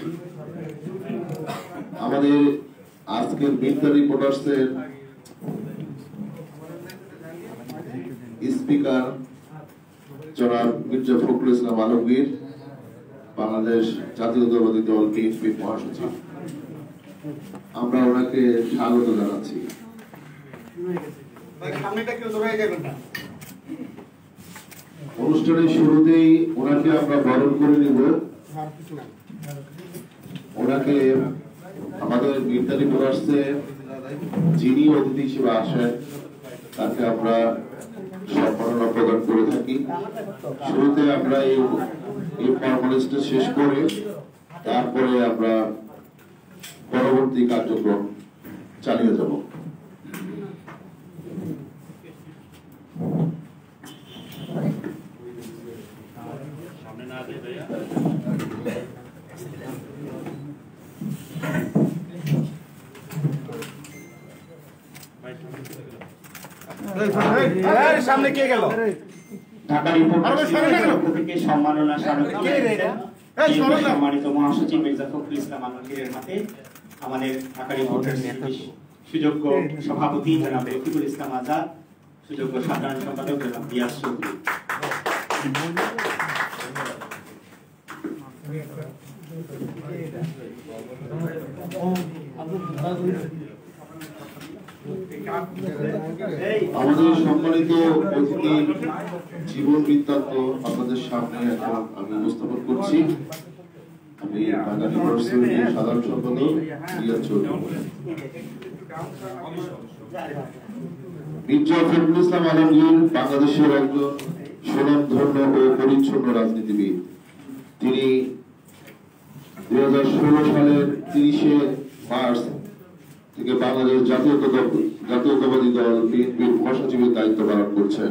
Speaker जनाब मिर्जा फखরুল ইসলাম আলমগীর বাংলাদেশ জাতীয়তাবাদী দল বিএনপি মহাসচিব স্বাগত জানাচ্ছি। অনুষ্ঠানের শুরুতেই ওনাকে আমরা বরণ করে নিব। ওনাকে আমাদের বিদায়ী পরাস্তে যিনি অতিথি হিসেবে আসেন তাকে আমরা সম্মাননা প্রদান করে থাকি। শুরুতে আমরা এই ফর্মালিটিটা শেষ করে তারপরে আমরা পরবর্তী কার্যক্রম চালিয়ে যাব। সম্মানিত মহাসচিব মির্জা ফখরুল ইসলাম আলমগীরের হাতে আমাদের ঢাকা রিপোর্টের সুযোগ্য সভাপতি জনাব রফিকুল ইসলাম আজাদ, সুযোগ্য সাধারণ সম্পাদক জনাব বিয়াস চৌধুরী। আমাদের সম্মানিত অতিথি জীবন বৃত্তান্ত আপনাদের সামনে এখন আমি উপস্থাপন করছি। আমি সাধারণ সম্পাদক বিয়াস চৌধুরী। মির্জা ফখরুল ইসলাম আলমগীর বাংলাদেশের একজন স্বনামধন্য ও পরিচ্ছন্ন রাজনীতিবিদ। তিনি ২০১৬ সালের ৩০শে মার্চ থেকে বাংলাদেশ জাতীয়তাবাদী দল বিএনপির মহাসচিবের দায়িত্ব পালন করছেন।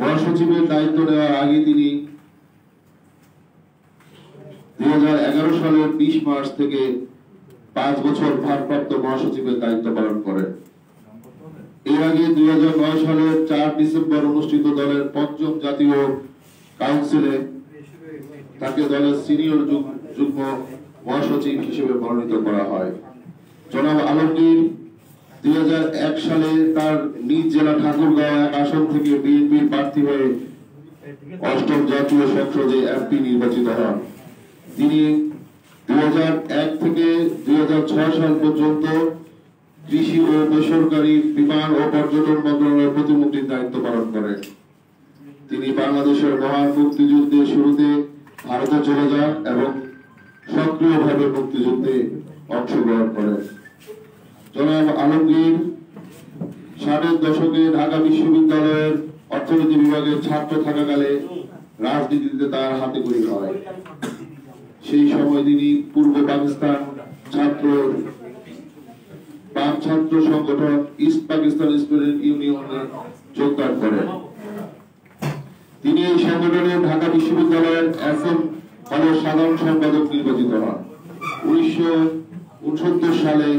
মহাসচিবের দায়িত্ব নেওয়ার আগে তিনি ২০১১ সালের ২০ মার্চ থেকে ৫ বছর ভারপ্রাপ্ত মহাসচিবের দায়িত্ব পালন করেন। এর আগে ২০০৯ সালের ৪ ডিসেম্বর অনুষ্ঠিত দলের ৫ম জাতীয় কাউন্সিলে তাকে দলের সিনিয়র যুগ্ম মহাসচিব হিসেবে মনোনীত করা হয়। জনাব আলমগীর ২০০১ সালে তার নিজ জেলা ঠাকুরগাঁও এক আসন থেকে বিএনপির প্রার্থী হয়ে ৮ম জাতীয় সংসদে এমপি নির্বাচিত হন। তিনি ২০০১ থেকে ২০০৬ সাল পর্যন্ত কৃষি ও বেসরকারি বিমান ও পর্যটন মন্ত্রণালয়ের প্রতিমন্ত্রীর দায়িত্ব পালন করেন। তিনি বাংলাদেশের মহান মুক্তিযুদ্ধের শুরুতে ভারতে চলে যান এবং সক্রিয়ভাবে মুক্তিযুদ্ধে অংশগ্রহণ করেন। জনাব আলমগীর 60-এর দশকে ঢাকা বিশ্ববিদ্যালয়ের অর্থনীতি বিভাগের ছাত্র থাকাকালে রাজনীতিতে তার হাতেখড়ি হয়। সেই সময় তিনি পূর্ব পাকিস্তান ছাত্র সংগঠন ইস্ট পাকিস্তান স্টুডেন্ট ইউনিয়নে যোগদান করেন। তিনি এই সংগঠনে ঢাকা বিশ্ববিদ্যালয়ের সাধারণ সম্পাদক নির্বাচিত হন। ১৯৬৯ সালে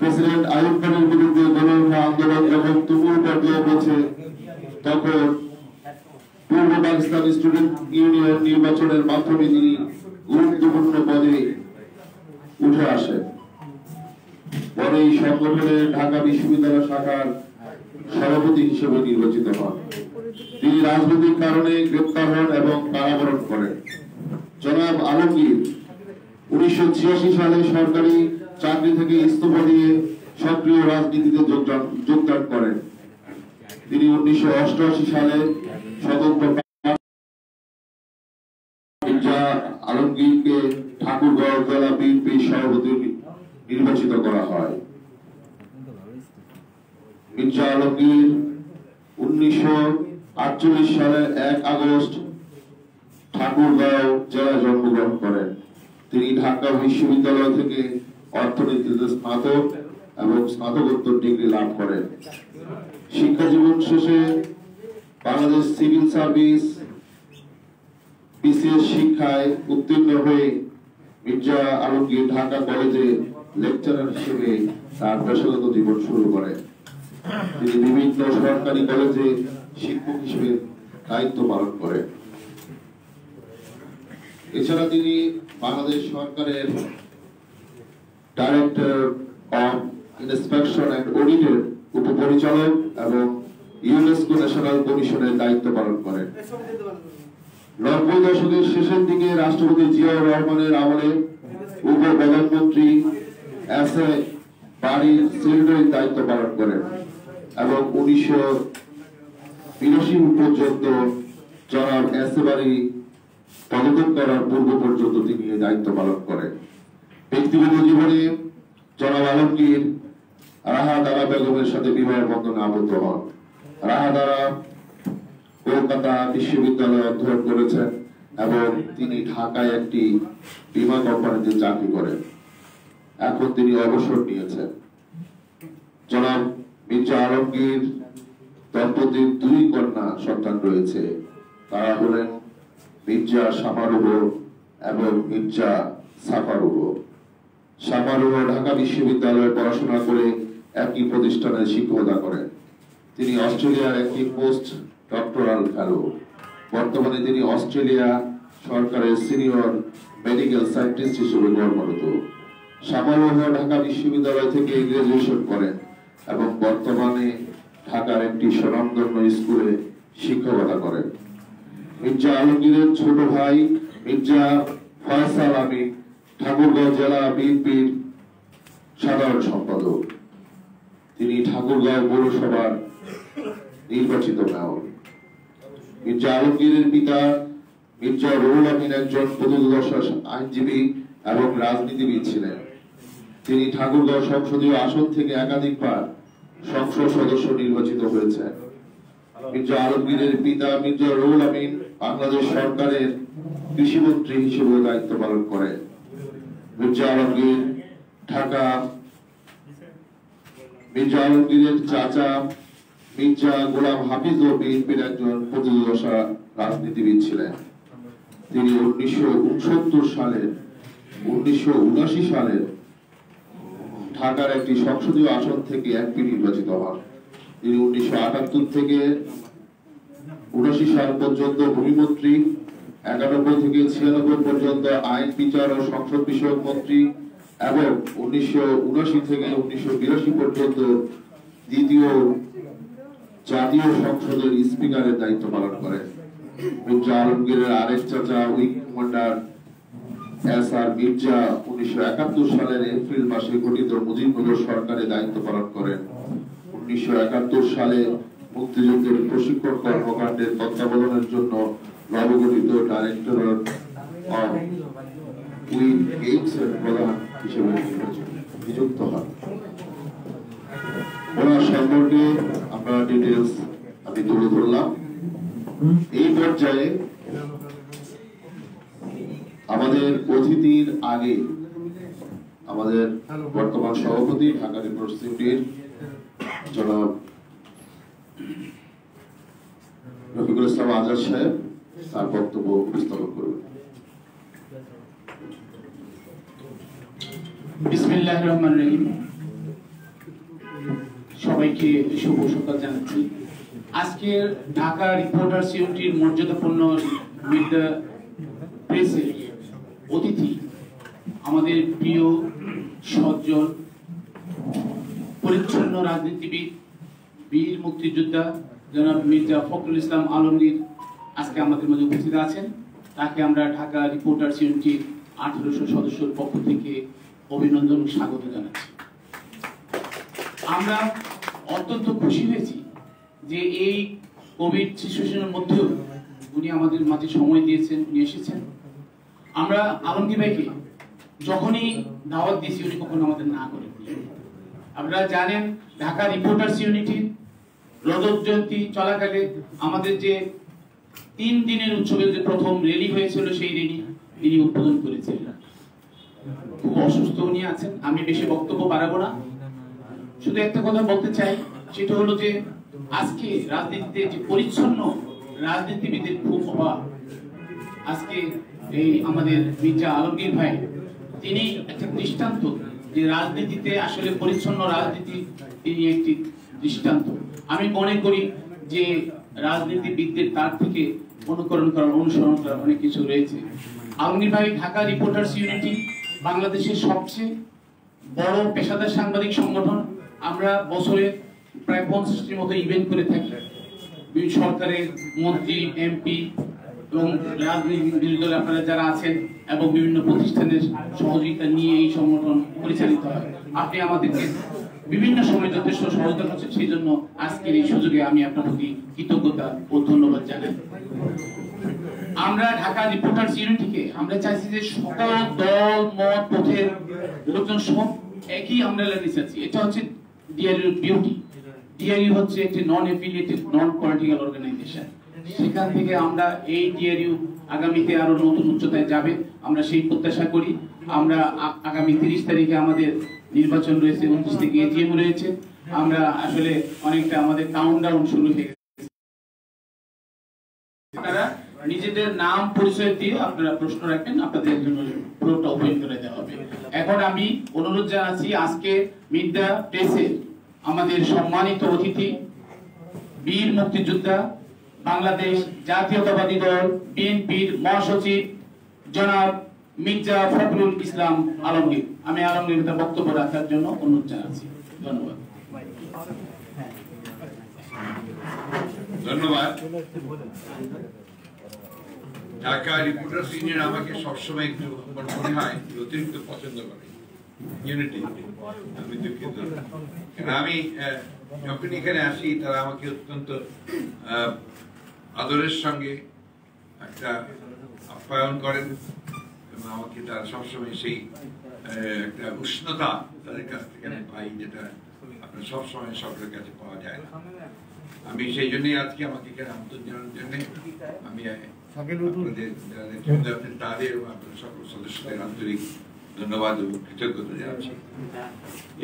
প্রেসিডেন্ট আইয়ুব খানের বিরুদ্ধে গণহত্যা আন্দোলন যখন তুমুল পর্যায়ে পৌঁছে তখন পূর্ব পাকিস্তান স্টুডেন্ট ইউনিয়ন নির্বাচনের মাধ্যমে তিনি গুরুত্বপূর্ণ পদে উঠে আসেন। পরে এই সংগঠনের ঢাকা বিশ্ববিদ্যালয় শাখার সভাপতি হিসেবে নির্বাচিত হন। তিনি রাজনৈতিক কারণে গ্রেপ্তার হন এবং কারাবরণ করেন। জনাব আলমগীর ১৯৮৬ সালে সরকারি চাকরি থেকে ইস্তফা দিয়ে সক্রিয় রাজনীতিতে যোগদান করেন। তিনি ১৯৮৮ সালে স্বতন্ত্র আলমগীরকে ঠাকুরগাঁও জেলা বিএনপি সভাপতি নির্বাচিত করা হয়। মির্জা আলমগীর ১৯৪৮ সালে ১ আগস্ট ঠাকুরগাঁও জেলায় জন্মগ্রহণ করেন। তিনি ঢাকা বিশ্ববিদ্যালয় থেকে অর্থনীতিতে স্নাতক এবং স্নাতকোত্তর ডিগ্রি লাভ করেন। শিক্ষাজীবন শেষে বাংলাদেশ সিভিল সার্ভিস বিশেষ শিক্ষায় উত্তীর্ণ হয়ে মির্জা আলমগীর ঢাকা কলেজে লেকচারার হিসেবে তার পেশাগত জীবন শুরু করেন। তিনি বিভিন্ন সরকারি কলেজে শিক্ষক হিসেবে দায়িত্ব পালন করেন। এছাড়া তিনি বাংলাদেশ সরকারের ডাইরেক্টর অফ ইন্সপেকশন এন্ড অডিটের উপপরিচালক এবং ইউনেস্কো ন্যাশনাল কমিশনের দায়িত্ব পালন করেন। ৯০ দশকের শেষের দিকে রাষ্ট্রপতি জিয়াউর রহমানের আমলে উপপ্রধানমন্ত্রী এসএ বাড়ির সেক্রেটারির দায়িত্ব পালন করেন এবং ১৯৮২ পর্যন্ত জনাব এসএ বাড়ি পদত্যাগ করার পূর্ব পর্যন্ত তিনি দায়িত্ব পালন করেন। ব্যক্তিগত জীবনে জনাব আলমগীর রাহাদারা বেগমের সাথে বিবাহের বন্ধনে আবদ্ধ হন। রাহাদারা কলকাতা বিশ্ববিদ্যালয়ে অধ্যয়ন করেছেন এবং তিনি ঢাকায় একটি বীমা কোম্পানিতে চাকরি করেন। এখন তিনি অবসর নিয়েছেন। জনাব মির্জা আলমগীর দম্পতির দুই কন্যা সন্তান রয়েছে, তারা হলেন মির্জা সাফারুহ এবং মির্জা সাফারুহ। সাফারুহ ঢাকা বিশ্ববিদ্যালয়ে পড়াশোনা করে একই প্রতিষ্ঠানে শিক্ষকতা করেন। তিনি অস্ট্রেলিয়ার একটি পোস্ট ডক্টরাল ফেলো। বর্তমানে তিনি অস্ট্রেলিয়া সরকারের সিনিয়র মেডিকেল সায়েন্টিস্ট হিসেবে কর্মরত। সাফারুহ ঢাকা বিশ্ববিদ্যালয় থেকে গ্রাজুয়েশন করেন এবং বর্তমানে ঢাকার একটি স্বনামধন্য স্কুলে শিক্ষকতা করেন। মির্জা আলমগীরের ছোট ভাই মির্জা ফয়সাল আমিন ঠাকুরগাঁও জেলা বিএনপির সাধারণ সম্পাদক। তিনি ঠাকুরগাঁও পৌরসভার নির্বাচিত মেয়র। মির্জা আলমগীরের পিতা মির্জা রুহুল আমিন একজন পদদর্শক আইনজীবী এবং রাজনীতিবিদ ছিলেন। তিনি ঠাকুরগাঁও সংসদীয় আসন থেকে একাধিকবার সংসদ সদস্য নির্বাচিত হয়েছেন। মির্জা আলমগীরের পিতা মির্জা রুহুল আমিন বাংলাদেশ সরকারের কৃষিমন্ত্রী হিসেবে দায়িত্ব পালন করেন। মির্জা আলমগীরের চাচা মির্জা গোলাম হাফিজ ও বিএনপির একজন প্রতিদর্শা রাজনীতিবিদ ছিলেন। তিনি 1979 সালে ঢাকার একটি সংসদীয় আসন থেকে এমপি নির্বাচিত হন। তিনি 1978 থেকে 79 সাল পর্যন্ত ভূমিমন্ত্রী, 91 থেকে 96 পর্যন্ত আইন বিচার ও সংসদ বিষয়ক মন্ত্রী এবং 1979 থেকে 1982 পর্যন্ত দ্বিতীয় জাতীয় সংসদের স্পিকারের দায়িত্ব পালন করেন। মির্জা আলমগীরের আরেক চাচা উইং কমান্ডার এসআর মির্জা 1971 সালের এপ্রিল মাসে গঠিত মুজিবনগর সরকারে দায়িত্ব পালন করেন। 1971 সালে মুক্তিযুদ্ধের প্রশিক্ষণ কর্মকাণ্ডের তত্ত্বাবধানের জন্য নবগঠিত ডাইরেক্টরেট অফ উইং এইডস এর প্রধান হিসেবে নিযুক্ত হন। ওনার সম্পর্কে আমরা ডিটেলস আমি তুলে ধরলাম। এই পর্যায়ে আমাদের অতিথির আগে আমাদের বর্তমান সভাপতি ঢাকা ইউনিভার্সিটির জনাব রফিকুল ইসলাম আজাদ সাহেব তার বক্তব্য উপস্থাপন করবেন। বিসমিল্লাহির রহমানির রহিম। সবাইকে শুভ সকাল জানাচ্ছি। আজকের ঢাকা রিপোর্টার্স ইউনিটির মর্যাদাপূর্ণ মিট দ্য প্রেসের অতিথি আমাদের প্রিয় সজ্জন পরিচ্ছন্ন রাজনীতিবিদ বীর মুক্তিযোদ্ধা জনাব মির্জা ফখরুল ইসলাম আলমগীর আজকে আমাদের মাঝে উপস্থিত আছেন। তাকে আমরা ঢাকা রিপোর্টার্স ইউনিটির 1800 সদস্যর পক্ষ থেকে অভিনন্দন ও স্বাগত জানাচ্ছি। আমরা অত্যন্ত খুশি হয়েছি যে এই কোভিড সিচুয়েশনের মধ্যেও উনি আমাদের মাঝে সময় দিয়েছেন, উনি এসেছেন। আমরা আলমগীর ভাইকে যখনই দাওয়াত দিয়েছি উনি কখনো আমাদের না করে। আপনারা জানেন ঢাকা রিপোর্টার্স ইউনিটির রজব জয়ন্তী চলাকালে আমাদের যে 3 দিনের উৎসবের যে প্রথম রেলি হয়েছিল সেই রেলি তিনি উদ্বোধন করেছিলেন। খুব অসুস্থ উনি আছেন, আমি বেশি বক্তব্য বাড়াবো না। শুধু একটা কথা বলতে চাই, সেটা হলো যে আজকে রাজনীতিতে যে পরিচ্ছন্ন রাজনীতিবিদের খুব অভাব। আজকে এই আমাদের মির্জা আলমগীর ভাই তিনি একটা দৃষ্টান্ত, যে রাজনীতিতে আসলে পরিচ্ছন্ন রাজনীতি তিনি একটি দৃষ্টান্ত। আমি মনে করি যে রাজনীতিবিদদের তার থেকে অনুসরণ করার অনেক কিছু রয়েছে। আমিনভাই ঢাকা রিপোর্টার্স ইউনিটি বাংলাদেশের সবচেয়ে বড় পেশাদার সাংবাদিক সংগঠন। আমরা বছরে প্রায় 50টির মতো ইভেন্ট করে থাকি। বিভিন্ন সরকারের মন্ত্রী, এমপি এবং রাজনৈতিক বিরোধী দল আপনারা যারা আছেন এবং বিভিন্ন প্রতিষ্ঠানের সহযোগিতা নিয়ে এই সংগঠন পরিচালিত হয়। আপনি আমাদেরকে বিভিন্ন সময় যথেষ্ট সহযোগিতা করছেন, সেই জন্য আজকের এই সুযোগে আমি আপনার প্রতি কৃতজ্ঞতা ও ধন্যবাদ জানাই। আমরা ঢাকা রিপোর্টার্স ইউনিটিকে আমরা চাইছি যে সকল দল মত পথের লোকজন সব একই আমরালার রিসার্চ। এটা হচ্ছে ডিআরইউ বিউটি। ডিআরইউ হচ্ছে একটি non affiliated non political organization. সেখান থেকে আমরা এই ডিআরইউ আগামীতে আরো নতুন উচ্চতায় যাবে, আমরা সেই প্রত্যাশা করি। আমরা আগামী 30 তারিখে আমাদের নির্বাচন রয়েছে, 29 থেকে এজিএম রয়েছে। আমরা আসলে অনেকটা আমাদের কাউন্টডাউন শুরু হয়ে গেছে। আপনারা নিজেদের নাম পরিচয় দিয়ে আপনারা প্রশ্ন রাখবেন, আপনাদের জন্য পুরোটা ওপেন করে দেওয়া হবে। এখন আমি অনুরোধ জানাচ্ছি আজকে মির্জা প্রেসের আমাদের সম্মানিত অতিথি বীর মুক্তিযোদ্ধা বাংলাদেশ জাতীয়তাবাদী দল বিএনপির মহাসচিব জনাব মির্জা ফখরুল ইসলাম আলমগীর। আমি আলমগীর তার বক্তব্য রাখার জন্য অনুরোধ জানাচ্ছি। ধন্যবাদ। ধন্যবাদ। ঢাকা রিপোর্টার্স ইউনিয়ন আমাকে সবসময় একটু মনে হয় অতিরিক্ত পছন্দ করে ইউনিটি। আমি দুঃখিত, কারণ আমি যখন এখানে আসি তারা আমাকে অত্যন্ত আদরের সঙ্গে একটা আপ্যায়ন করেন এবং আমাকে তারা সবসময় সেই একটা উষ্ণতা তাদের কাছ থেকে পাই, যেটা আপনার সবসময় সকলের কাছে পাওয়া যায় না। আমি সেই জন্যই আজকে আমাকে এখানে আমন্ত্রণ জানানোর জন্য আমি তাদের এবং আপনার সকল সদস্যদের আন্তরিক ধন্যবাদ এবং কৃতজ্ঞতা জানাচ্ছি।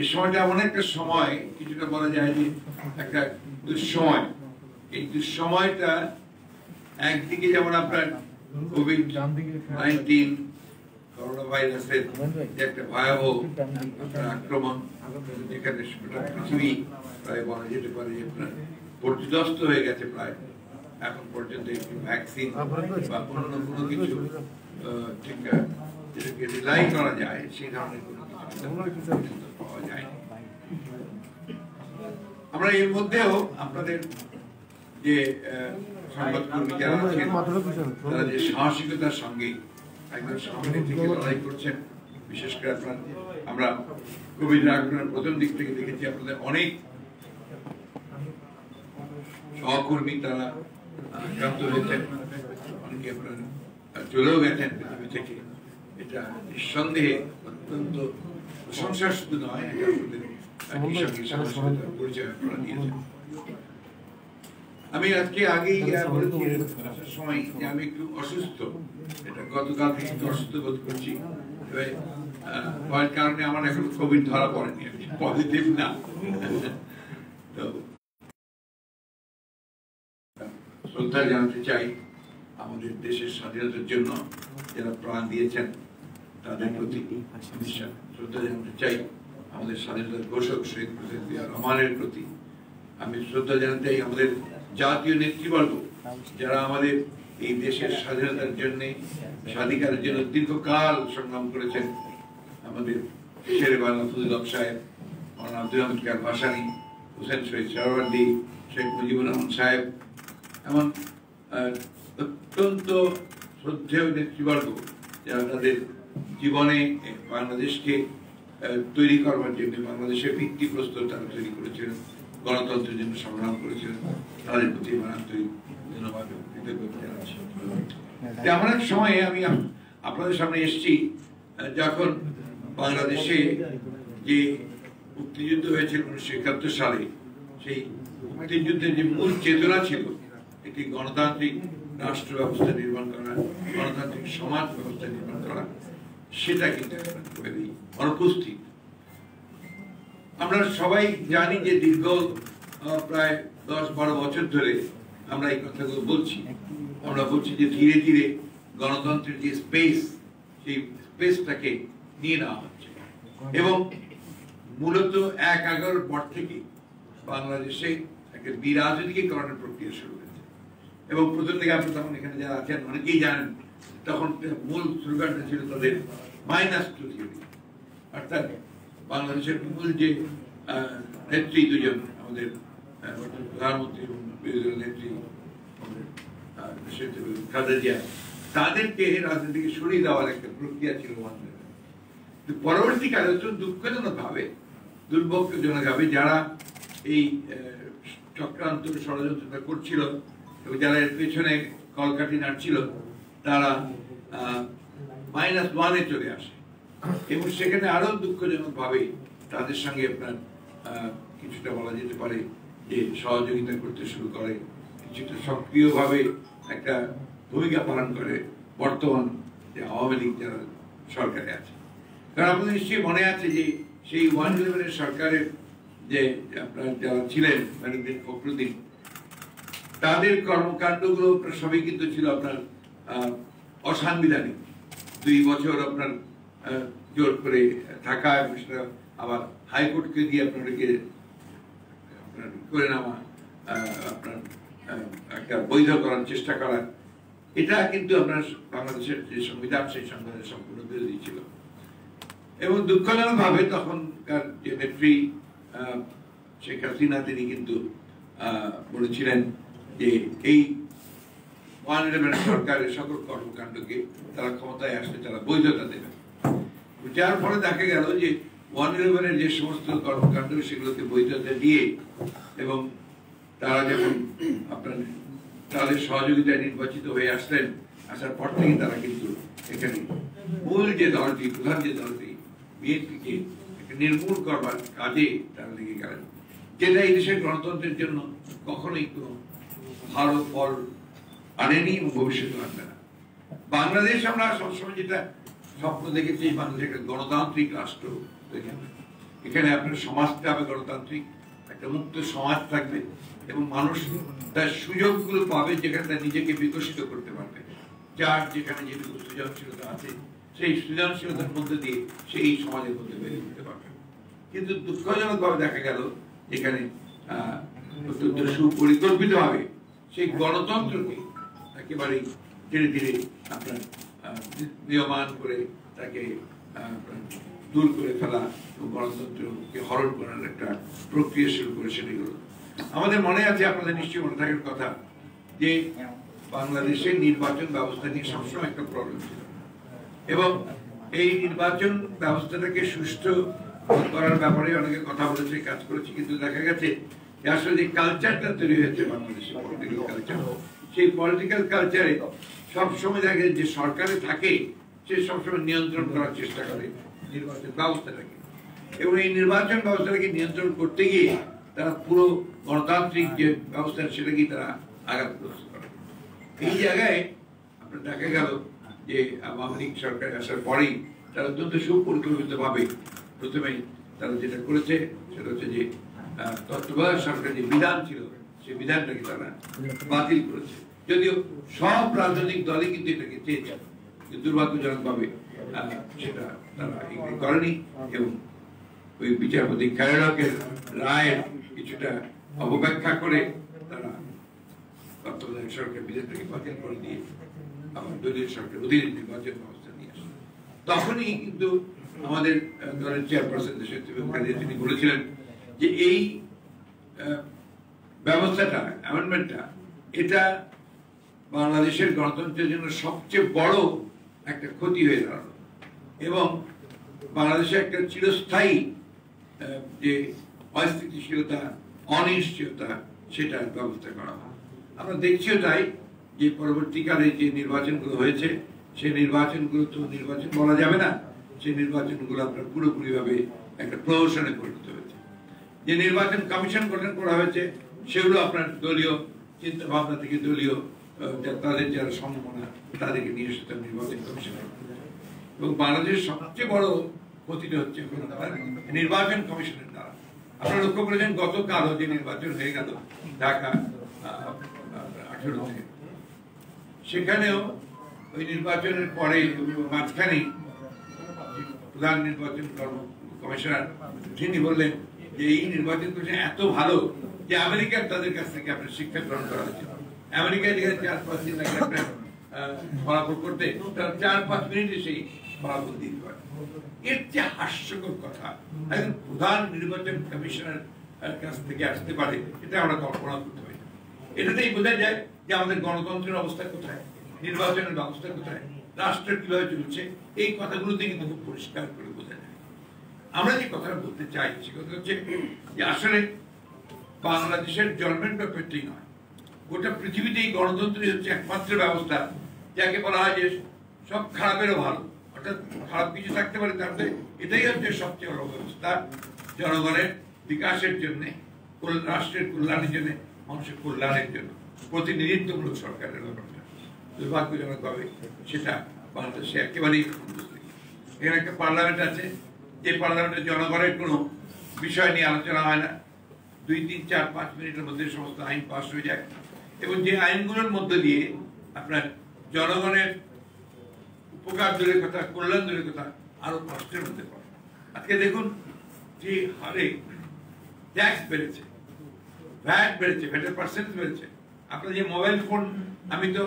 এই সময়টা এমন একটা সময়, কিছুটা বলা যায় যে একটা দুঃসময়। এই দুঃসময়টা একদিকে যেমন আপনার COVID-19 করোনা ভাইরাসের একটা ভয়াবহ আক্রমণ, যেখানে গোটা পৃথিবী প্রায় বলা যেতে পারে যে আপনার পর্যদস্ত হয়ে গেছে। প্রায় এখন পর্যন্ত একটি ভ্যাকসিন বা অন্য কোনো কিছু টিকা যেটাকে রিলাই করা যায় সেই ধরনের পাওয়া যায়। আমরা এর মধ্যেও আপনাদের যে সংবাদকর্মী যারা আছেন তারা যে সাহসিকতার সঙ্গে একদম সামনে থেকে লড়াই করছেন, বিশেষ করে আপনার আমরা কোভিড আক্রমণের প্রথম দিক থেকে দেখেছি আপনাদের অনেক সহকর্মী তারা আক্রান্ত হয়েছেন, অনেকে আপনার চলেও গেছেন পৃথিবী থেকে। এটা নিঃসন্দেহে অত্যন্ত প্রশংসা শুধু নয়, পরিচয় আপনারা দিয়েছেন। আমি আজকে আগেই বলেছি সময় যে আমি একটু অসুস্থ, এটা গতকাল থেকে একটু অসুস্থ বোধ করছি। কারণে আমার এখন কোভিড ধরা পড়েনি, পজিটিভ না। তো শ্রদ্ধা জানাতে চাই আমাদের দেশের স্বাধীনতার জন্য যারা প্রাণ দিয়েছেন তাদের প্রতি শ্রদ্ধা জানাতে চাই। আমাদের স্বাধীনতার ঘোষক শহীদ প্রেসিডেন্ট জিয়া রহমানের প্রতি আমি শ্রদ্ধা জানাতে চাই। আমাদের জাতীয় নেতৃবর্গ যারা আমাদের এই দেশের স্বাধীনতার জন্য স্বাধিকারের জন্য দীর্ঘকাল সংগ্রাম করেছেন, আমাদের শেরেবাংলা ফজলুল হক সাহেব, মাওলানা আবদুল হামিদ খান ভাসানী, হোসেন শহীদ সোহরাওয়ার্দী, শেখ মুজিবুর রহমান সাহেব, এমন অত্যন্ত শ্রদ্ধেয় নেতৃবর্গ যারা তাদের জীবনে বাংলাদেশকে তৈরি করবার জন্য বাংলাদেশের ভিত্তিপ্রস্তর তারা তৈরি করেছিলেন, গণতন্ত্রের জন্য সংগ্রাম করেছিলেন, তাদের প্রতি মানান্তরিক ধন্যবাদ কৃতজ্ঞতা জানাচ্ছি। তেমন এক সময়ে আমি আপনাদের সামনে এসেছি যখন বাংলাদেশে যে মুক্তিযুদ্ধ হয়েছিল 1971 সালে, সেই মুক্তিযুদ্ধের যে মূল চেতনা ছিল একটি গণতান্ত্রিক রাষ্ট্র ব্যবস্থা নির্মাণ করা, গণতান্ত্রিক সমাজ ব্যবস্থা নির্মাণ করা, সেটা কিন্তু অনুপস্থিত। আমরা সবাই জানি যে দীর্ঘ প্রায় 10-12 বছর ধরে আমরা এই কথাগুলো বলছি। আমরা বলছি যে ধীরে ধীরে গণতন্ত্রের যে স্পেস, সেই স্পেসটাকে নিয়ে নেওয়া হচ্ছে এবং মূলত 11-র পর থেকে বাংলাদেশে একটা বিরাজনীতিকরণের প্রক্রিয়া শুরু হয়েছে। এবং প্রথম থেকে আপনি তখন এখানে যারা আছেন অনেকেই জানেন তখন মূল স্লোগানটা ছিল তাদের মাইনাস টু থিওরি, অর্থাৎ বাংলাদেশের মূল যে নেত্রী দুজন, আমাদের প্রধানমন্ত্রী এবং বিরোধী নেত্রী খালেদা জিয়া, তাদেরকে রাজনীতিকে সরিয়ে দেওয়ার একটা প্রক্রিয়া ছিল। পরবর্তীকালে অত্যন্ত দুঃখজনক ভাবে, দুর্ভাগ্যজনক ভাবে যারা এই চক্রান্ত ষড়যন্ত্রটা করছিল এবং যারা এর পেছনে কলকাঠি নাড়ছিল তারা -1 চলে আসে এবং সেখানে আরো দুঃখজনক ভাবে তাদের সঙ্গে আপনার কিছুটা বলা যেতে পারে যে সহযোগিতা করতে শুরু করে, কিছুটা সক্রিয়ভাবে একটা ভূমিকা পালন করে বর্তমান যে আওয়ামী লীগ যারা সরকারে আছে। কারণ আপনাদের নিশ্চয়ই মনে আছে যে সেই 1/11 সরকারের যে আপনার যারা ছিলেন মির্জা ফখরুল, তাদের কর্মকাণ্ডগুলো সবই কিন্তু ছিল আপনার অসাংবিধানিক। 2 বছর আপনার জোর করে থাকা, আবার হাইকোর্টকে দিয়ে আপনাদেরকে করে নেওয়া, আপনার একটা বৈধ করার চেষ্টা করা, এটা কিন্তু আপনার বাংলাদেশের যে সংবিধান, সেই সংবিধানের সম্পূর্ণ বিরোধী ছিল। এবং দুঃখজনক ভাবে তখনকার যে নেত্রী শেখ হাসিনা, তিনি কিন্তু বলেছিলেন যে এই 1/11 সরকারের সকল কর্মকাণ্ডকে তারা ক্ষমতায় আসলে তারা বৈধতা দেবে, যার ফলে দেখা গেল যে 1/11 যে সমস্ত কর্মকাণ্ড সেগুলোকে বৈধতা দিয়ে এবং তারা যখন আপনার তাদের সহযোগিতায় নির্বাচিত হয়ে আসলেন, আসার পর থেকে তারা কিন্তু এখানে মূল যে দলটি, প্রধান যে দলটি বিএনপিকে নির্মূল করবার কাজে তারা লেগে গেলেন, যেটা এই দেশের গণতন্ত্রের জন্য কখনোই কোনো ভালো ফল আনেনি এবং ভবিষ্যতে আনবে না। বাংলাদেশ আমরা সবসময় যেটা স্বপ্ন দেখেছি, বাংলাদেশ একটা গণতান্ত্রিক রাষ্ট্র, এখানে আপনার সমাজটা হবে গণতান্ত্রিক, একটা মুক্ত সমাজ থাকবে এবং মানুষ তার সুযোগগুলো পাবে যেখানে তার নিজেকে বিকশিত করতে পারবে, যার যেখানে যেটুকু সৃজনশীলতা আছে সেই সৃজনশীলতার মধ্যে দিয়ে সেই সমাজের মধ্যে বেড়ে উঠতে পারবে। কিন্তু দুঃখজনকভাবে দেখা গেল এখানে অত্যন্ত সুপরিকল্পিতভাবে সেই গণতন্ত্রকে একেবারে ধীরে ধীরে আপনার নিয়মান করে তাকে দূর করে ফেলা, গণতন্ত্রকে হরণ করার একটা প্রক্রিয়া শুরু করে। সেগুলো আমাদের মনে আছে, আপনাদের নিশ্চয়ই মনে থাকার কথা যে বাংলাদেশের নির্বাচন ব্যবস্থা নিয়ে সবসময় একটা প্রবলেম ছিল এবং এই নির্বাচন ব্যবস্থাটাকে সুষ্ঠু করার ব্যাপারে অনেকে কথা বলেছে, কাজ করেছে, কিন্তু দেখা গেছে যে আসলে যে কালচারটা তৈরি হয়েছে বাংলাদেশে, পলিটিক্যাল কালচার, সেই পলিটিক্যাল কালচারে সবসময় দেখা যায় যে সরকারে থাকে সে সবসময় নিয়ন্ত্রণ করার চেষ্টা করে নির্বাচন ব্যবস্থাটাকে এবং এই নির্বাচন ব্যবস্থাটাকে নিয়ন্ত্রণ করতে গিয়ে তারা পুরো গণতান্ত্রিক যে ব্যবস্থা সেটাকেই তারা আঘাতগ্রস্ত করে। এই জায়গায় আপনার দেখা গেল যে আওয়ামী লীগ সরকার আসার পরেই তারা অত্যন্ত সুপরিকল্পিতভাবে প্রথমে তারা যেটা করেছে সেটা হচ্ছে যে তত্ত্বাবধায়ক সরকার যে বিধান ছিল সেই বিধানটাকে তারা বাতিল করেছে, যদিও সব রাজনৈতিক দলই কিন্তু এটাকে চেয়েছে, দুর্ভাগ্যজনকভাবে সেটা তারা করেনি এবং ওই বিচারপতি খালেদাকে রায়ের কিছুটা অবব্যাখ্যা করে তারা তত্ত্বাবধায়ক সরকার বিধানটাকে বাতিল করে দিয়ে আবার দলীয় সরকার অধীনে নির্বাচন ব্যবস্থা নিয়ে আসে। তখনই কিন্তু আমাদের দলের চেয়ারপারসন তিনি বলেছিলেন যে এই ব্যবস্থাটা, অ্যামেন্ডমেন্টটা, এটা বাংলাদেশের গণতন্ত্রের জন্য সবচেয়ে বড় একটা ক্ষতি হয়ে দাঁড়ালো এবং বাংলাদেশে একটা চিরস্থায়ী যে অস্থিতিশীলতা, অনিশ্চয়তা, সেটার ব্যবস্থা করা হয়। আমরা দেখছিও তাই যে পরবর্তীকালে যে নির্বাচনগুলো হয়েছে সেই নির্বাচনগুলো তো নির্বাচন বলা যাবে না, সেই নির্বাচনগুলো আপনার পুরোপুরিভাবে একটা প্রহসনে পরিণত হয়েছে। যে নির্বাচন কমিশন গঠন করা হয়েছে সেগুলো আপনার দলীয় চিন্তা ভাবনা থেকে, দলীয় তাদের যারা সম্ভাবনা তাদেরকে নিয়ে এসে তার নির্বাচন কমিশন এবং বাংলাদেশের সবচেয়ে বড় ক্ষতিটা হচ্ছে নির্বাচন কমিশনের দ্বারা। আপনারা লক্ষ্য করেছেন গতকালও যে নির্বাচন হয়ে গেল ঢাকা 18-তে, সেখানেও ওই নির্বাচনের পরে মাঝখানে প্রধান নির্বাচন কমিশনার তিনি বললেন যে এই নির্বাচন কমিশন এত ভালো যে আমেরিকার তাদের কাছ থেকে আপনার শিক্ষা গ্রহণ করা হয়েছে। আমেরিকায় 4-5 দিন আগে আপনার ফলাফল করতে তারা ৪-৫ মিনিটে সেই ফলাফল দিতে পারে। এর চেয়ে হাস্যকর কথা একজন প্রধান নির্বাচন কমিশনার কাছ থেকে আসতে পারে, এটা আমরা কল্পনা করতে পারি। এটাতেই বোঝা যায় যে আমাদের গণতন্ত্রের অবস্থা কোথায়, নির্বাচনের ব্যবস্থা কোথায়, রাষ্ট্র কিভাবে চলছে, এই কথাগুলোতে কিন্তু খুব পরিষ্কার করে বোঝা যায়। আমরা যে কথাটা বলতে চাই সে কথা হচ্ছে যে আসলে বাংলাদেশের জন্মের ব্যাপারটি নয়, গোটা পৃথিবীতেই গণতন্ত্রই হচ্ছে একমাত্র ব্যবস্থা যাকে বলা হয় যে সব খারাপেরও ভালো, অর্থাৎ খারাপ কিছু থাকতে পারে তার মধ্যে এটাই হচ্ছে সবচেয়ে বড় ব্যবস্থা জনগণের বিকাশের জন্যে, রাষ্ট্রের কল্যাণের জন্যে, মানুষের কল্যাণের জন্য প্রতিনিধিত্বমূলক সরকারের ব্যাপারটা দুর্ভাগ্যজনকভাবে সেটা বাংলাদেশে একেবারেই। এখানে একটা পার্লামেন্ট আছে, যে পার্লামেন্টে জনগণের কোনো বিষয় নিয়ে আলোচনা হয় না, ২, ৩, ৪, ৫ মিনিটের মধ্যে সমস্ত আইন পাশ হয়ে যায় এবং যে আইনগুলোর মধ্যে দিয়ে আপনার জনগণের উপকার দূরের কথা, কল্যাণ দূরের কথা আরো কষ্টের মধ্যে পড়ে। আজকে দেখুন যে হারে ট্যাক্স বেড়েছে, ভ্যাট বেড়েছে, ভ্যাটের পার্সেন্ট বেড়েছে। আপনার যে মোবাইল ফোন, আমি তো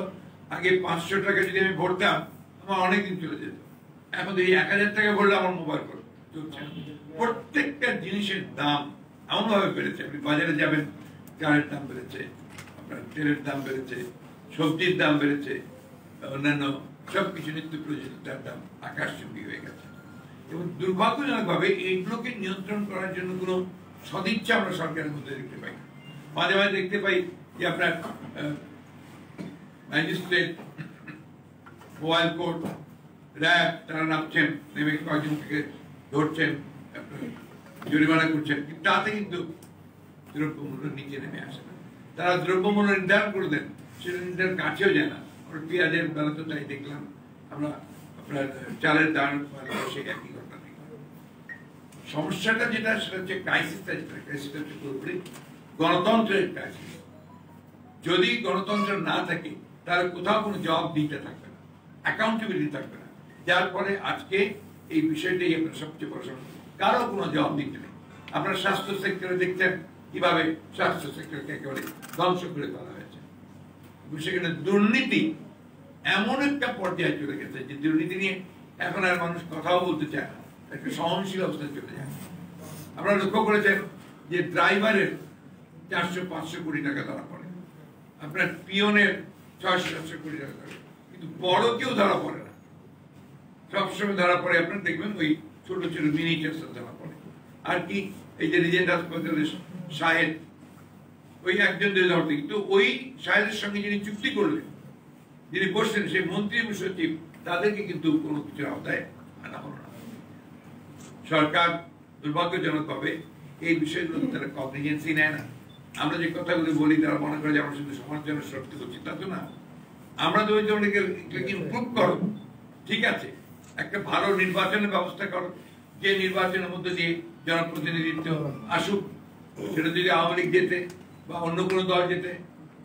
আগে ৫০০ টাকা যদি আমি ভরতাম আমার অনেকদিন চলে যেত, এখন এই ১০০০ টাকা ভরলে আমার মোবাইল ফোন চলছে। প্রত্যেকটা জিনিসের দাম এমনভাবে বেড়েছে, আপনি বাজারে যাবেন চালের দাম বেড়েছে, আপনার তেলের দাম বেড়েছে, সবজির দাম বেড়েছে, অন্যান্য সব কিছু নিত্য প্রয়োজনীয়তার দাম আকাশচুম্বী হয়ে গেছে। এবং দুর্ভাগ্যজনকভাবে এইগুলোকে নিয়ন্ত্রণ করার জন্য কোনো সদিচ্ছা আমরা সরকারের মধ্যে দেখতে পাই। মাঝে মাঝে দেখতে পাই যে আপনার ম্যাজিস্ট্রেট, মোবাইল কোর্ট, র্যাব তারা নামছেন, নেমে কয়েকজনকে ধরছেন, জরিমানা করছেন, কিন্তু তাতে কিন্তু দ্রব্যমূল্য নিচে নেমে আসে না। তারা দ্রব্যমূল্য নির্ধারণ করে দেন, সেটা নির্ধারণ কাছেও যায় না। আমরা পেঁয়াজের বেলা তো তাই দেখলাম, আমরা আপনার চালের দাম সেই একই ঘটনা দেখলাম। সমস্যাটা যেটা সেটা হচ্ছে ক্রাইসিসটা, যেটা ক্রাইসিসটা হচ্ছে পুরোপুরি গণতন্ত্রের ক্রাইসিস। যদি গণতন্ত্র না থাকে তাহলে কোথাও কোনো জবাবদিহিতা থাকবে না, অ্যাকাউন্টেবিলিটি থাকবে না, যার ফলে আজকে এই বিষয়টাই আপনার সবচেয়ে বড় সমস্যা। কারো কোনো জবাবদিহিতা নেই। আপনার স্বাস্থ্য সেক্টরে দেখছেন কিভাবে স্বাস্থ্য সেক্টরকে একেবারে ধ্বংস করে ফেলা হয়েছে। সেখানে দুর্নীতি এমন একটা পর্যায়ে চলে গেছে যে দুর্নীতি নিয়ে এখন আর মানুষ কথাও বলতে চায় না, একটা সহনশীল অবস্থায় চলে যায়। আপনারা লক্ষ্য করেছেন যে ড্রাইভারের ৪০০-৫০০ কোটি টাকা ধরা পড়ে, আপনার পিয়নের ৬০০-৭০০ কোটি টাকা ধরে, কিন্তু বড় কেউ ধরা পড়ে না। সবসময় ধরা পড়ে আপনার দেখবেন ওই ছোট ছোট মিনিচার ধরা পড়ে। আর কি এই যে রিজেন্ট হাসপাতালের সাহেব, ওই একজন দিয়ে ধরতে, কিন্তু ওই সাহেবের সঙ্গে যিনি চুক্তি করলেন, যিনি বসলেন, সেই মন্ত্রী এবং সচিব তাদেরকে কিন্তু কোনো কিছুর আওতায় আনা হল না। সরকার দুর্ভাগ্যজনকভাবে এই বিষয়গুলো তারা কগনিজেন্সি নেয় না। আমরা যে কথাগুলি বলি তারা মনে করে যে আমরা শুধু সমালোচনা শক্তি করছি, তা তো না। আমরা তো ইমপ্রুভ করো, ঠিক আছে, একটা ভালো নির্বাচনের ব্যবস্থা করো, যে নির্বাচনের মধ্যে দিয়ে জনপ্রতিনিধিত্ব আসুক, সেটা যদি আওয়ামী লীগ যেতে বা অন্য কোনো দল যেতে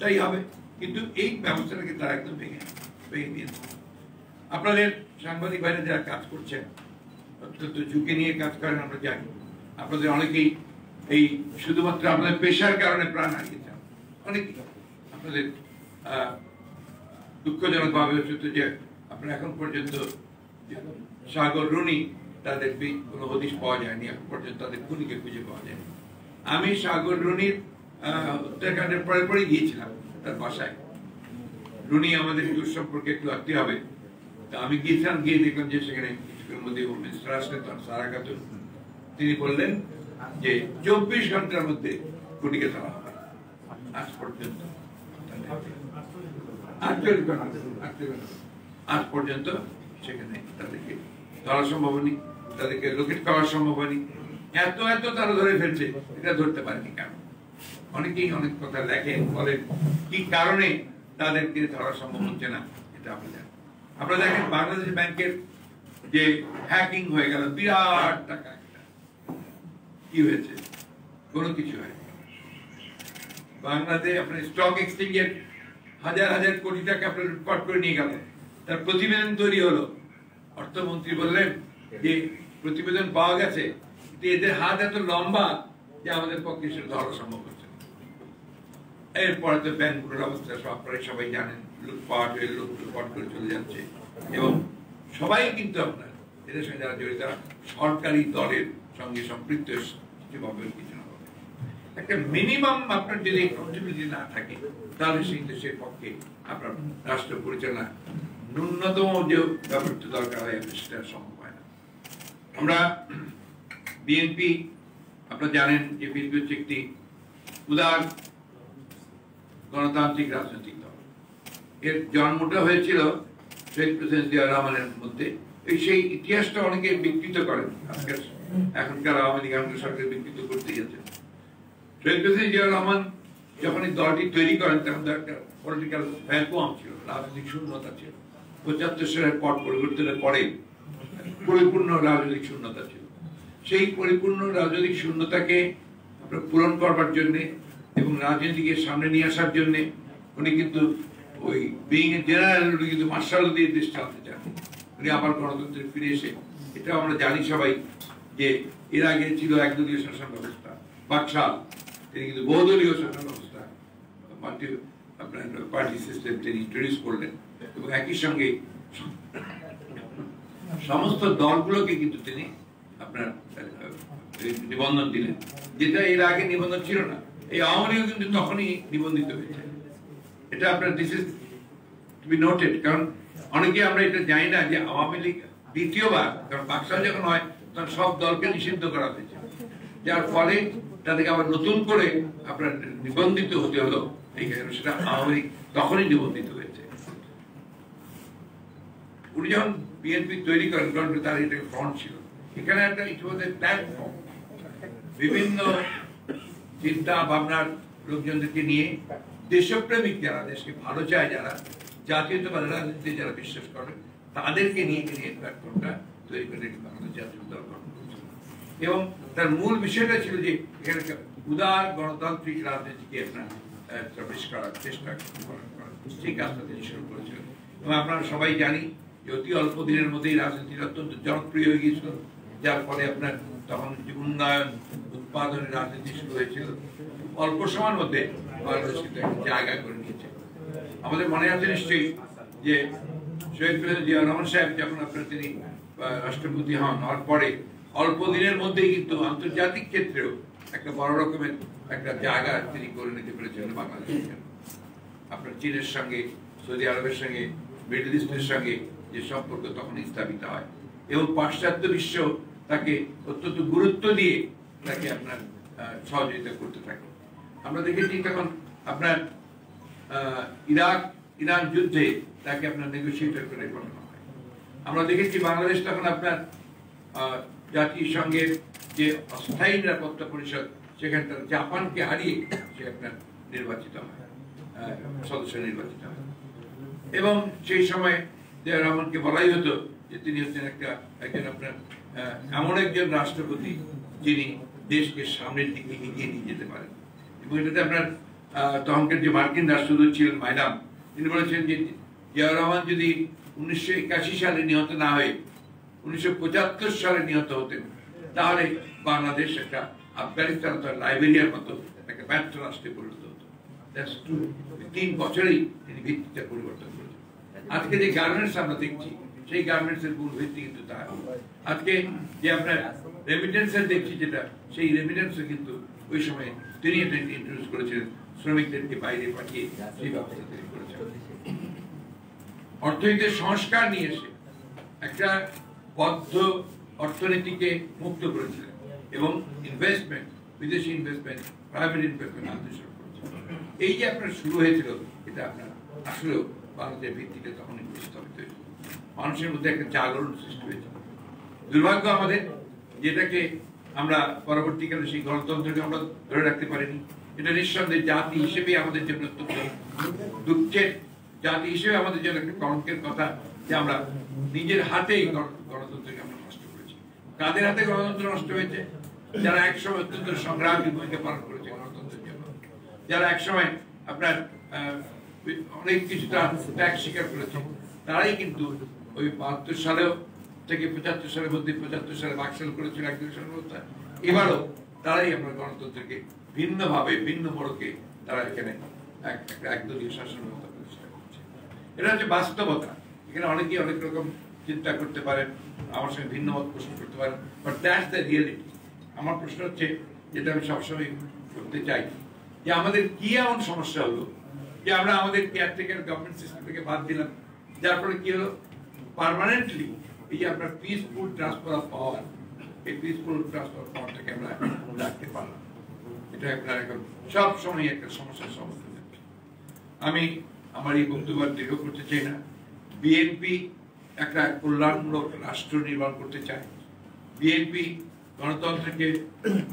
তাই হবে, কিন্তু এই ব্যবস্থাটাকে তারা একদম ভেঙে দিয়েছে। আপনাদের সাংবাদিক ভাইরা যারা কাজ করছেন অত্যন্ত ঝুঁকি নিয়ে কাজ করেন, আমরা জানি আপনাদের অনেকেই এই শুধুমাত্র আপনাদের পেশার কারণে প্রাণ হারিয়েছে অনেকেই। আপনাদের দুঃখজনকভাবে হচ্ছে যে আপনারা এখন পর্যন্ত সাগর রুনি, তাদের কোনো হদিশ পাওয়া যায়নি, এখন পর্যন্ত তাদের খুনিকে খুঁজে পাওয়া যায়নি। আমি সাগর রুনির হত্যাকাণ্ডের পরে পরে গিয়েছিলাম তার বাসায়। রুনি আমাদের দূর সম্পর্কে একটু আত্মীয় হবে, তা আমি গিয়েছিলাম, গিয়ে দেখলাম যে সেখানে কিছুক্ষণের মধ্যে সারা কাতুন তিনি বললেন যে ২৪ ঘন্টার মধ্যে খুনিকে ধরা হবে। আজ পর্যন্ত ৪৮ ঘন্টা সেখানে তাদেরকে ধরা সম্ভব হয়নি, তাদেরকে লোকেট খাওয়া সম্ভব হয়নি, এত তারা ধরে ফেলছে, এটা ধরতে পারেনি। কারণ অনেকেই অনেক কথা লেখেন, বলেন কি কারণে তাদেরকে ধরা সম্ভব হচ্ছে না, এটা আপনারা দেখেন। বাংলাদেশ ব্যাংকের যে হ্যাকিং হয়ে গেল, বিরাট টাকা কি হয়েছে, কোনো কিছু হয় বাংলাদেশ। আপনার স্টক এক্সচেঞ্জের হাজার হাজার কোটি টাকা আপনার লুটপাট করে নিয়ে গেল, তার প্রতিবেদন তৈরি হলো, অর্থমন্ত্রী বললেন যে প্রতিবেদন পাওয়া গেছে, এদের হাত এত লম্বা যে আমাদের পক্ষে সেটা ধরা সম্ভব হচ্ছে। এরপরে তো ব্যাংকগুলোর অবস্থা সবাই জানেন, লুটপাট হয়ে লুটপাট করে চলে যাচ্ছে এবং সবাই কিন্তু আপনার এদের সঙ্গে যারা জড়িত তারা সরকারি দলের সঙ্গে সম্পৃক্ত যেভাবে কিছু না হবে একটা মিনিমাম আপনার যদি অ্যাকাউন্টেবিলিটি না থাকে তাহলে সেই দেশের পক্ষে আপনার রাষ্ট্র পরিচালনা ন্যূনতম যে ব্যাপারটা দরকার হয় সেটা সম্ভব হয় না। আমরা বিএনপি আপনারা জানেন যে বিএনপি হচ্ছে একটি উদার গণতান্ত্রিক রাজনৈতিক দল। এর জন্মটা হয়েছিল শহীদ প্রেসিডেন্ট জিয়া রহমানের মধ্যে, সেই ইতিহাসটা অনেকে বিকৃত করেন, আজকের এখনকার আওয়ামী লীগ আওয়ামী সরকার বিকৃত করতে গেছেন। শহীদ প্রেসিডেন্ট জিয়া রহমান যখন এই দলটি তৈরি করেন তখন পলিটিক্যাল ভ্যাকুয়াম ছিল, রাজনৈতিক শূন্যতা ছিল। ৭৫ সালের পট পরিবর্তনের পরে পরিপূর্ণ রাজনৈতিক শূন্যতা ছিল। সেই পরিপূর্ণ রাজনৈতিক শূন্যতাকে পূরণ করবার জন্যে এবং রাজনীতিকে সামনে নিয়ে আসার জন্যে উনি কিন্তু ওই বিইং এ জেনারেল উনি কিন্তু মার্শাল দিয়ে দেশ চালাতে চান। উনি আবার গণতন্ত্রে ফিরে এসে, এটা আমরা জানি সবাই যে এর আগে ছিল একদলীয় শাসন ব্যবস্থা, বাকশাল তিনি কিন্তু বহুদলীয় শাসন ব্যবস্থা আপনার পার্টি সিস্টেম তিনি ইন্ট্রোডিউস করলেন এবং একই সঙ্গে সমস্ত দলগুলোকে কিন্তু তিনি আপনার নিবন্ধন দিলেন, যেটা এর আগে নিবন্ধন ছিল না। এই আওয়ামী লীগ কিন্তু তখনই নিবন্ধিত হয়েছে, এটা আপনার this is to be noted. কারণ অনেকে আমরা এটা জানি না যে আওয়ামী লীগ দ্বিতীয়বার, কারণ বাকশাল যখন হয় তখন সব দলকে নিষিদ্ধ করা হয়েছে, যার ফলে তাদেরকে আবার নতুন করে আপনার নিবন্ধিত হতে হলো। এই কারণে সেটা আওয়ামী লীগ তখনই নিবন্ধিত হয়েছে। উনি যখন বিএনপি তৈরি করেন কারণ তার এটা ফ্রন্ট ছিল, এখানে একটা ইতিমধ্যে প্ল্যাটফর্ম বিভিন্ন চিন্তা ভাবনার লোকজনদেরকে নিয়ে, দেশপ্রেমিক যারা, দেশকে ভালো চায় যারা, জাতীয়তাবাদ রাজনীতিতে যারা বিশ্বাস করেন তাদেরকে নিয়ে তিনি প্ল্যাটফর্মটা তৈরি করে বাংলাদেশ জাতীয় দল গঠন করেছিল। এবং তার মূল বিষয়টা ছিল যে এখানে উদার গণতান্ত্রিক রাজনীতিকে আপনার প্রবেশ করার চেষ্টা করা, সেই কাজটা তিনি শুরু করেছিলেন। এবং আপনারা সবাই জানি যে অতি অল্প দিনের মধ্যেই রাজনীতির অত্যন্ত জনপ্রিয় হয়ে গিয়েছিল, যার ফলে আপনার তখন উন্নয়ন উৎপাদনের রাজনীতি শুরু হয়েছিল। অল্প সময়ের মধ্যে বাংলাদেশ কিন্তু একটা জায়গা করে নিয়েছে। আমাদের মনে আছে নিশ্চয়ই যে শহীদ প্রেসিডেন্ট জিয়া রহমান সাহেব যখন আপনার তিনি রাষ্ট্রপতি হন, হওয়ার পরে অল্প দিনের মধ্যেই কিন্তু আন্তর্জাতিক ক্ষেত্রেও একটা বড় রকমের একটা জায়গা তিনি করে নিতে পেরেছিলেন বাংলাদেশের জন্য। আপনার চীনের সঙ্গে, সৌদি আরবের সঙ্গে, মিডল ইস্টের সঙ্গে যে সম্পর্ক তখন স্থাপিত হয় এবং পাশ্চাত্য বিশ্ব তাকে অত্যন্ত গুরুত্ব দিয়ে তাকে আপনার সহযোগিতা করতে থাকে। আমরা দেখেছি তখন আপনার ইরাক যুদ্ধে তাকে আপনার নেগোসিয়েটর করে পাঠানো হয়। আমরা দেখেছি বাংলাদেশ তখন আপনার জাতিসংঘের যে অস্থায়ী নিরাপত্তা পরিষদ সেখানে তার জাপানকে হারিয়ে সে আপনার নির্বাচিত হয়, সদস্য নির্বাচিত হয়। এবং সেই সময় জিয়া রহমানকে বলাই হতো যে তিনি হচ্ছেন একজন আপনার এমন একজন রাষ্ট্রপতি যিনি দেশকে সামনের দিকে এগিয়ে নিয়ে যেতে পারেন। এবং এটাতে আপনার তখনকার যে মার্কিন রাষ্ট্রদূত ছিলেন ম্যাডাম, তিনি বলেছেন যে জিয়া রহমান যদি 1981 সালে নিহত না হয়ে 1975 সালে নিহত হতেন তাহলে বাংলাদেশ একটা আফগানিস্তান অথবা লাইবেরিয়ার মতো একটা ব্যর্থ রাষ্ট্রে পরিণত হতো। 3 বছরেই তিনি ভিত্তিটা পরিবর্তন করেছেন। আজকে যে গার্মেন্টস আমরা দেখছি সেই গার্মেন্টসের মূল ভিত্তি কিন্তু তার। আজকে যে আপনার রেমিটেন্সের দেখছি যেটা, সেই রেমিটেন্সও কিন্তু ওই সময় তিনি এটা ইন্ট্রোডিউস করেছিলেন, শ্রমিকদেরকে বাইরে পাঠিয়ে সেই ব্যবস্থা তিনি করেছেন। অর্থনীতির সংস্কার নিয়ে এসে একটা বদ্ধ অর্থনীতিকে মুক্ত করেছিলেন এবং ইনভেস্টমেন্ট, বিদেশি ইনভেস্টমেন্ট, প্রাইভেট ইনভেস্টমেন্ট আত্মসাৎ করেছিলেন। এই যে আপনার শুরু হয়েছিল এটা আপনার আসলেও বাংলাদেশের ভিত্তিতে তখন স্থাপিত হয়েছিল। মানুষের মধ্যে একটা জাগরণ সৃষ্টি হয়েছে। দুর্ভাগ্য আমাদের যেটাকে আমরা পরবর্তীকালে সেই গণতন্ত্রকে আমরা ধরে রাখতে পারিনি। এটা নিঃসন্দেহে জাতি হিসেবে আমাদের জন্য অত্যন্ত দুঃখের, জাতি হিসেবে আমাদের জন্য একটা কলঙ্কের কথা যে আমরা নিজের হাতেই গণতন্ত্রকে আমরা নষ্ট করেছি। কাদের হাতে গণতন্ত্র নষ্ট হয়েছে? যারা একসময় অত্যন্ত সংগ্রামী ভূমিকা পালন করেছে গণতন্ত্রের জন্য, যারা একসময় আপনার অনেক কিছুটা ত্যাগ স্বীকার করেছে, তারাই কিন্তু ওই ৭২ সালেও থেকে ৭৫ সালের মধ্যে, ৭৫ সালে বাকশাল করেছিল একজন ব্যবস্থা, এবারও তারাই আমরা গণতন্ত্রকে ভিন্নভাবে, ভিন্ন মোড়কে তারা এখানে একটা একদলীয় শাসন ব্যবস্থা প্রতিষ্ঠা করছে। এটা হচ্ছে বাস্তবতা। এখানে অনেকেই অনেক রকম চিন্তা করতে পারেন, আমার সঙ্গে ভিন্ন মত পোষণ করতে পারেন, বাট দ্যাটস দ্য রিয়েলিটি। আমার প্রশ্ন হচ্ছে, যেটা আমি সবসময় করতে চাই, যে আমাদের কি এমন সমস্যা হলো যে আমরা আমাদের কেয়ারটেকার গভর্নমেন্ট সিস্টেম থেকে বাদ দিলাম, যার ফলে কি হলো পার্মানেন্টলি এই যে আপনার পিসফুল ট্রান্সফার অফ পাওয়ার, এই পিসফুল ট্রান্সফার অফ পাওয়ারটাকে আমরা রাখতে পারলাম। এটা আপনার এখন সবসময় একটা সমস্যার সমস্যা। আমি আমার এই বক্তব্য দীর্ঘ করতে চাই না। বিএনপি একটা কল্যাণমূলক রাষ্ট্র নির্মাণ করতে চায়, বিএনপি গণতন্ত্রকে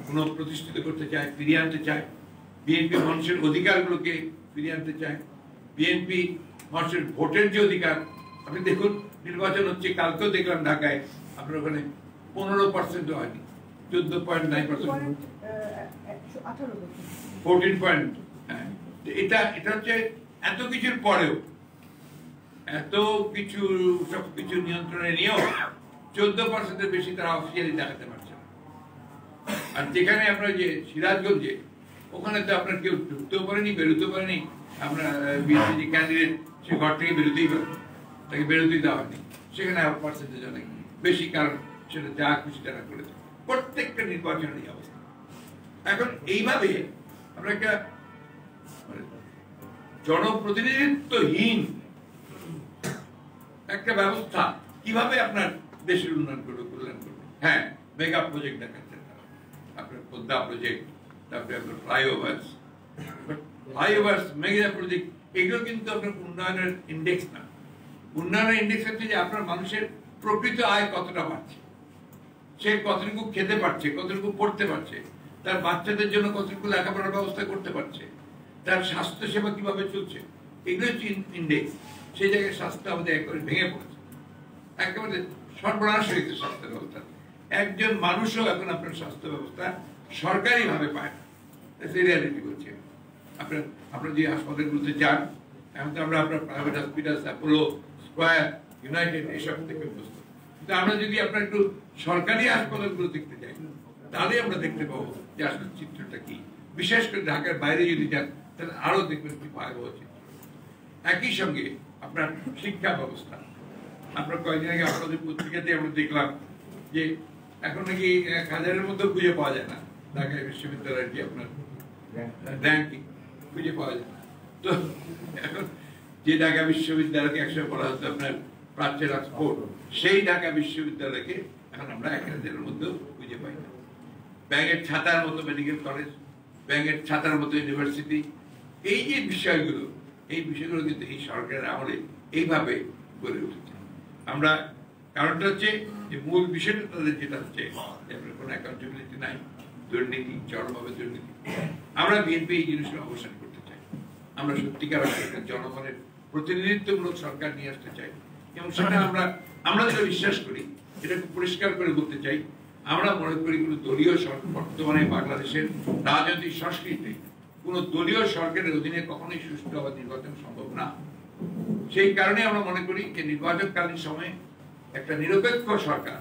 পুনঃপ্রতিষ্ঠিত করতে চায়, ফিরিয়ে আনতে চায়, বিএনপি মানুষের অধিকারগুলোকে ফিরিয়ে আনতে চায়, বিএনপি মানুষের ভোটের যে অধিকার, আপনি দেখুন নির্বাচন হচ্ছে, কালকেও দেখলাম ঢাকায় আপনার ওখানে 15% হয়নি, 14.9%। এটা হচ্ছে এত কিছুর পরেও, এত কিছু সবকিছু নিয়ন্ত্রণে নিয়েও 14% বেশি তারা অফিসিয়ালি দেখাতে পারছে না। আর যেখানে আপনার যে সিরাজগঞ্জে, ওখানে তো আপনার কেউ ঢুকতেও পারেনি, বেরোতেও পারেনি, আপনার বিএনপি যে ক্যান্ডিডেট সে ঘর থেকে বেরোতেই পারে, তাকে বেরোতেই দেওয়া হয়নি। সেখানে পার্সেন্টেজ অনেক বেশি, কারণ সেটা যা খুশি তারা করেছে। প্রত্যেকটা নির্বাচনের এই অবস্থা। এখন এইভাবে আমরা একটা জনপ্রতিনিধিত্বহীন একটা ব্যবস্থা কিভাবে আপনার দেশের উন্নয়ন করবে, কল্যাণ করবে? হ্যাঁ, মেগা প্রজেক্ট দেখাচ্ছে আপনার পদ্মা প্রজেক্ট, তারপরে আপনার ফ্লাইওভার্স, ফ্লাইওভার্স মেগা প্রজেক্ট, এগুলো কিন্তু আপনার উন্নয়নের ইন্ডেক্স না। উন্নয়নের ইন্ডেক্স হচ্ছে যে আপনার মানুষের প্রকৃত আয় কতটা বাড়ছে, সে কতটুকু খেতে পারছে, কতটুকু পড়তে পারছে, তার বাচ্চাদের জন্য কতটুকু লেখাপড়ার ব্যবস্থা করতে পারছে, তার স্বাস্থ্যসেবা কিভাবে চলছে, এগুলো হচ্ছে ইন্ডেক্স। সেই জায়গায় স্বাস্থ্য আমাদের একেবারে ভেঙে পড়েছে, একেবারে সর্বনাশ হয়ে গেছে স্বাস্থ্য ব্যবস্থা। একজন মানুষও এখন আপনার স্বাস্থ্য ব্যবস্থা সরকারিভাবে পায় না, সেই রিয়ালিটি বলছি। আপনার আপনার যে হাসপাতালগুলোতে যান, এখন তো আমরা আপনার private hospital, Apollo, Square, United এসব থেকে অভ্যস্ত, কিন্তু আমরা যদি আপনার একটু সরকারি হাসপাতালগুলো দেখতে যাই, তাহলে আমরা দেখতে পাবো যে আসলে চিত্রটা কি। বিশেষ করে ঢাকার বাইরে যদি যান, তাহলে আরো দেখবেন কি ভয়াবহ চিত্র। একই সঙ্গে আপনার শিক্ষা ব্যবস্থা, আমরা কয়েকদিন আগে আপনাদের পত্রিকাতে আমরা দেখলাম যে এখন নাকি 1000-এর মধ্যে খুঁজে পাওয়া যায় না ঢাকায় বিশ্ববিদ্যালয়ের যে আপনার র্যাঙ্কিং, খুঁজে পাওয়া যায় না। তো এখন যে ঢাকা বিশ্ববিদ্যালয়কে একসময় বলা হতো আপনার প্রাচ্যের অক্সফোর্ড, সেই ঢাকা বিশ্ববিদ্যালয়কে এখন আমরা 1000-এর মধ্যেও খুঁজে পাই না। ব্যাঙের ছাতার মতো মেডিকেল কলেজ, ব্যাঙের ছাতার মতো ইউনিভার্সিটি, এই যে বিষয়গুলো, এই বিষয়গুলো কিন্তু এই সরকারের আমলে এইভাবে গড়ে উঠেছে। আমরা কারণটা হচ্ছে যে মূল বিষয়টা তাদের যেটা হচ্ছে কোনো অ্যাকাউন্টেবিলিটি নাই, দুর্নীতি, চরমভাবে দুর্নীতি। আমরা বিএনপি এই জিনিসটা অবসান করতে চাই। আমরা সত্যিকার জনগণের প্রতিনিধিত্বমূলক সরকার নিয়ে আসতে চাই, এবং সেটা আমরা যেটা বিশ্বাস করি, এটা পরিষ্কার করে বলতে চাই, আমরা মনে করি কোনো দলীয় সরকার, বর্তমানে বাংলাদেশের রাজনৈতিক সংস্কৃতি কোনো দলীয় সরকারের অধীনে কখনোই সুষ্ঠু হওয়া নির্বাচন সম্ভব না। সেই কারণে আমরা মনে করি যে নির্বাচনকালীন সময়ে একটা নিরপেক্ষ সরকার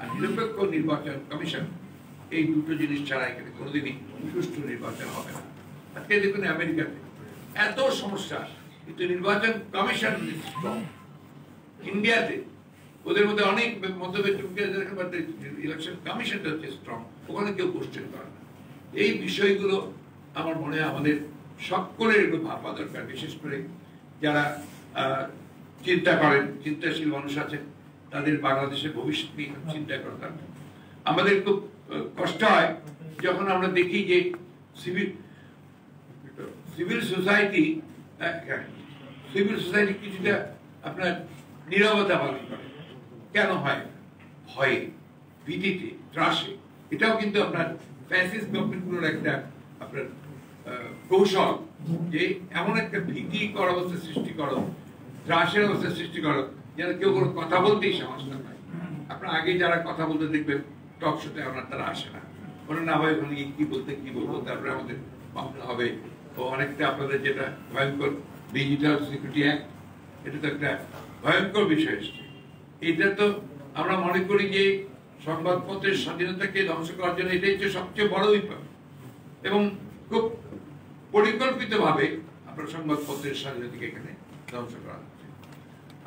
আর নিরপেক্ষ নির্বাচন কমিশন, এই দুটো জিনিস ছাড়া এখানে কোনোদিনই সুষ্ঠু নির্বাচন হবে না। আজকে দেখুন আমেরিকাতে এত সমস্যা, কিন্তু নির্বাচন কমিশন স্ট্রং। ইন্ডিয়াতে ওদের মধ্যে অনেক মতভেদ, ইলেকশন কমিশনটা হচ্ছে স্ট্রং, ওখানে কেউ কোশ্চেন করে না। এই বিষয়গুলো আমার মনে হয় আমাদের সকলের একটু ভাবা দরকার, বিশেষ করে যারা চিন্তা করেন, চিন্তাশীল মানুষ আছেন, তাদের বাংলাদেশের ভবিষ্যৎ নিয়ে চিন্তা করা দরকার। আমাদের খুব কষ্ট হয় যখন আমরা দেখি যে সিভিল সোসাইটি কিছুটা আপনার নীরবতা পালন করে। কেন হয়? ভয়ে, ভীতিতে, ত্রাসে। এটাও কিন্তু আপনার ফ্যাসিস্ট গভর্নমেন্টগুলোর একটা আপনার কৌশল, যে এমন একটা ভীতিকর অবস্থা সৃষ্টি করো, ত্রাসের অবস্থা সৃষ্টি করো, যেন কেউ কোনো কথা বলতেই সাহস না পায়। আপনার আগে যারা কথা বলতে দেখবেন টক শোতে, আপনার তারা আসে না, ওরা না হয় ওখানে কি বলতে কি বলবো, তারপরে আমাদের মামলা হবে। তো অনেকটা আপনাদের যেটা ভয়ঙ্কর ডিজিটাল সিকিউরিটি অ্যাক্ট, এটা তো একটা ভয়ঙ্কর বিষয় এসছে। এটা তো আমরা মনে করি যে সংবাদপত্রের স্বাধীনতাকে ধ্বংস করার জন্য এটাই হচ্ছে সবচেয়ে বড় বিপদ, এবং খুব পরিকল্পিতভাবে আপনার সংবাদপত্রের স্বাধীনতাকে এখানে ধ্বংস করা হচ্ছে।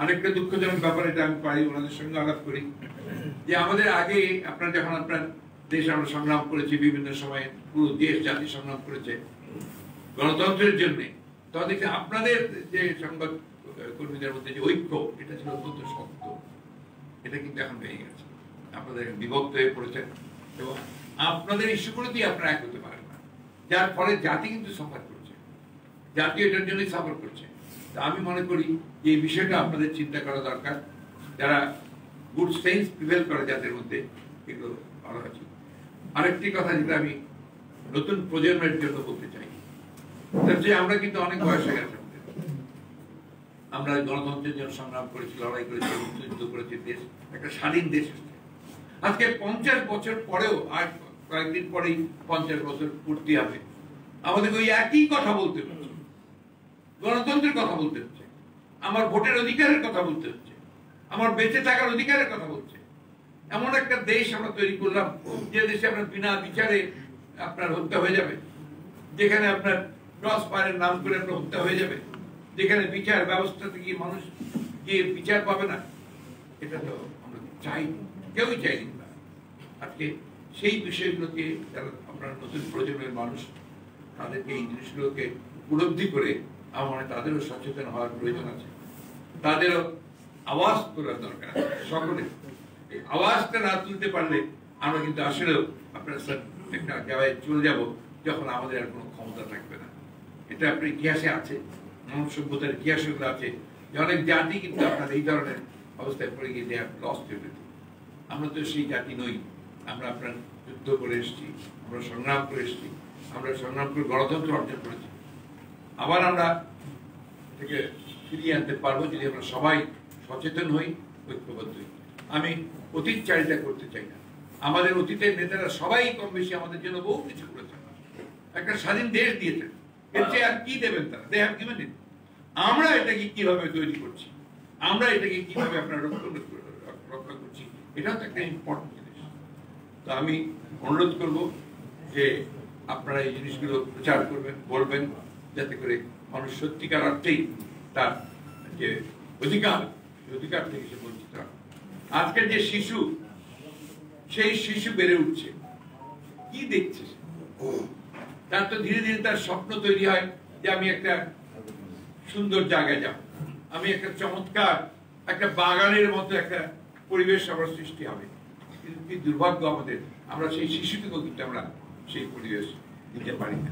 আরেকটা দুঃখজনক ব্যাপার, এটা আমি পাই ওনাদের সঙ্গে আলাপ করি, যে আমাদের আগে আপনার যখন আপনার দেশ আমরা সংগ্রাম করেছি বিভিন্ন সময়ে, পুরো দেশ জাতি সংগ্রাম করেছে গণতন্ত্রের জন্য, তখন দেখি আপনাদের যে সংবাদ কর্মীদের মধ্যে যে ঐক্য, এটা ছিল অত্যন্ত শক্ত, এটা কিন্তু এখন ভেঙে গেছে, আপনাদের বিভক্ত হয়ে পড়েছে এবং আপনাদের ইস্যুগুলো দিয়ে আপনারা এক হতে পারেন না, যার ফলে জাতি কিন্তু সাফার করছে, জাতি এটার জন্যই সাফার করছে। তা আমি মনে করি যে এই বিষয়টা আপনাদের চিন্তা করা দরকার, যারা গুড সেন্স প্রিভেল করে জাতির মধ্যে, এগুলো ভালো আছে। আরেকটি কথা যেটা আমি নতুন প্রজন্মের জন্য বলতে চাই, আমরা কিন্তু অনেক বয়স হয়ে গেছে, আমরা গণতন্ত্রের জন্য সংগ্রাম করেছি, লড়াই করেছি, মুক্তিযুদ্ধ করেছি, দেশ একটা স্বাধীন দেশ এসেছে। আজকে 50 বছর পরেও, আর কয়েকদিন পরেই 50 বছর পূর্তি হবে, আমাদের ওই একই কথা বলতে হচ্ছে, গণতন্ত্রের কথা বলতে হচ্ছে, আমার ভোটের অধিকারের কথা বলতে হচ্ছে, আমার বেঁচে থাকার অধিকারের কথা বলছে। এমন একটা দেশ আমরা তৈরি করলাম যে দেশে আপনার বিনা বিচারে আপনার হত্যা হয়ে যাবে, যেখানে আপনার ক্রস ফায়ারের নাম করে আপনার হত্যা হয়ে যাবে, যেখানে বিচার ব্যবস্থাতে গিয়ে মানুষ গিয়ে বিচার পাবে না, এটা তো আমরা চাই, কেউই চাইনি। আজকে সেই বিষয়গুলোকে যারা আপনার নতুন প্রজন্মের মানুষ, তাদেরকে এই জিনিসগুলোকে উপলব্ধি করে আমার তাদেরও সচেতন হওয়ার প্রয়োজন আছে, তাদেরও আওয়াজ তোলার দরকার আছে। সকলে আওয়াজটা না তুলতে পারলে আমরা কিন্তু আসলেও আপনার একটা জায়গায় চলে যাব যখন আমাদের আর কোনো ক্ষমতা থাকবে না। এটা আপনার ইতিহাসে আছে, মানব সভ্যতার ইতিহাসে আছে, যে অনেক জাতি কিন্তু আপনার এই ধরনের অবস্থায় পড়ে গিয়ে দেয় লস হয়ে। আমরা তো সেই জাতি নই, আমরা আপনার যুদ্ধ করে এসেছি, আমরা সংগ্রাম করে এসেছি, আমরা সংগ্রাম করে গণতন্ত্র অর্জন করেছি। আবার আমরা থেকে ফিরিয়ে আনতে পারবো যদি আমরা সবাই সচেতন হই, ঐক্যবদ্ধ হই। আমি অতীত চাহিদা করতে চাই না, আমাদের অতীতের নেতারা সবাই কম বেশি আমাদের জন্য বহু কিছু করেছেন, একটা স্বাধীন দেশ দিয়েছেন, এর চেয়ে আর কি দেবেন তারা? They have given it. আমরা এটাকে কিভাবে তৈরি করছি, আমরা এটাকে কিভাবে আপনার রক্ষা করছি, এটাও তো একটা ইম্পর্টেন্ট জিনিস। তো আমি অনুরোধ করব যে আপনারা এই জিনিসগুলো প্রচার করবেন, বলবেন, যাতে করে মানুষ সত্যিকার অর্থেই তার যে অধিকার, অধিকার থেকে সে বঞ্চিত হয়। আজকের যে শিশু, সেই শিশু বেড়ে উঠছে, কি দেখছে তার তো ধীরে ধীরে তার স্বপ্ন তৈরি হয় যে আমি একটা সুন্দর জায়গায় যাব, আমি একটা চমৎকার একটা বাগানের মতো একটা পরিবেশ আমার সৃষ্টি হবে। কিন্তু কি দুর্ভাগ্য আমাদের, আমরা সেই শিশুটিকেও কিন্তু আমরা সেই পরিবেশ দিতে পারি না।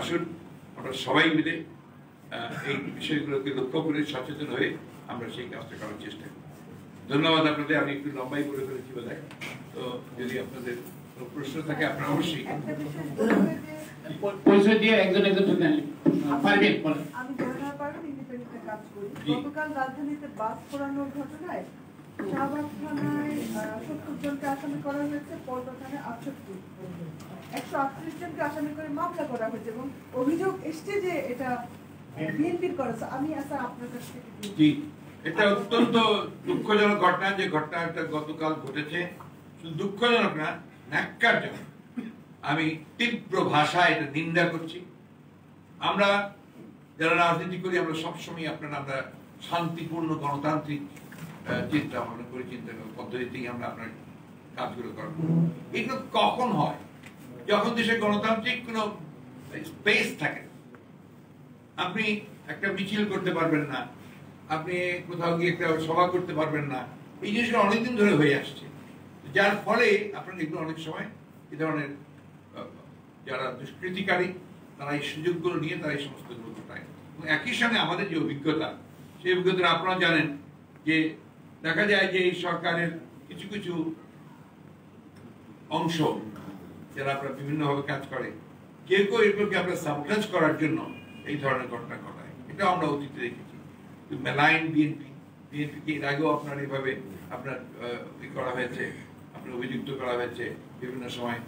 আসুন আমরা সবাই মিলে এই বিষয়গুলোকে লক্ষ্য করে সচেতন হয়ে আমরা সেই কাজটা করার চেষ্টা করি। ধন্যবাদ আপনাদের, আমি একটু লম্বাই করে ফেলেছি বোধহয়। তো যদি আপনাদের প্রশ্ন থাকে আপনারা অবশ্যই পরিচয় দিয়ে একজন একজন পারবেন। আমি ঘটনাপাড়া ইন্ডিপেন্ডেন্টে কাজ করি। গতকাল রাজধানীতে বাস পোড়ানোর ঘটনায় শাহবাগ থানায় 70 জনকে আসামি করা হয়েছে, পল্টন থানায় 138 জনকে আসামি করে মামলা করা হয়েছে এবং অভিযোগ এসছে যে এটা বিএনপির করেছে। আমি আশা আপনার কাছ থেকে এটা অত্যন্ত দুঃখজনক ঘটনা, যে ঘটনাটা গতকাল ঘটেছে, শুধু দুঃখজনক না, ন্যাক্কারজনক। আমি তীব্র ভাষায় এটা নিন্দা করছি। আমরা যারা রাজনীতি করি, আমরা সবসময় আপনার আমরা শান্তিপূর্ণ গণতান্ত্রিক চিন্তা ভাবনা করি, চিন্তা পদ্ধতিতেই আমরা আপনার কাজগুলো করবো। এগুলো কখন হয়? যখন দেশে গণতান্ত্রিক কোনো স্পেস থাকে। আপনি একটা মিছিল করতে পারবেন না, আপনি কোথাও গিয়ে একটা সভা করতে পারবেন না, এই জিনিসটা অনেকদিন ধরে হয়ে আসছে, যার ফলে আপনার এগুলো অনেক সময় এ ধরনের যারা দুষ্কৃতিকারী তারা এই সুযোগগুলো নিয়ে তারা এই সমস্ত গুরুত্ব পায়। একই সঙ্গে আমাদের যে অভিজ্ঞতা, সেই অভিজ্ঞতা আপনারা জানেন যে দেখা যায় যে এই সরকারের কিছু কিছু অংশ যারা আপনারা বিভিন্নভাবে কাজ করে, কেউ কেউ এগুলোকে আপনার সাবটাজ করার জন্য এই ধরনের ঘটনা ঘটায়, এটা আমরা অতীতে দেখেছি। মেলাইন বিএনপি, বিএনপিকে এর আগেও আপনার এইভাবে আপনার করা হয়েছে, আপনার অভিযুক্ত করা হয়েছে বিভিন্ন সময়,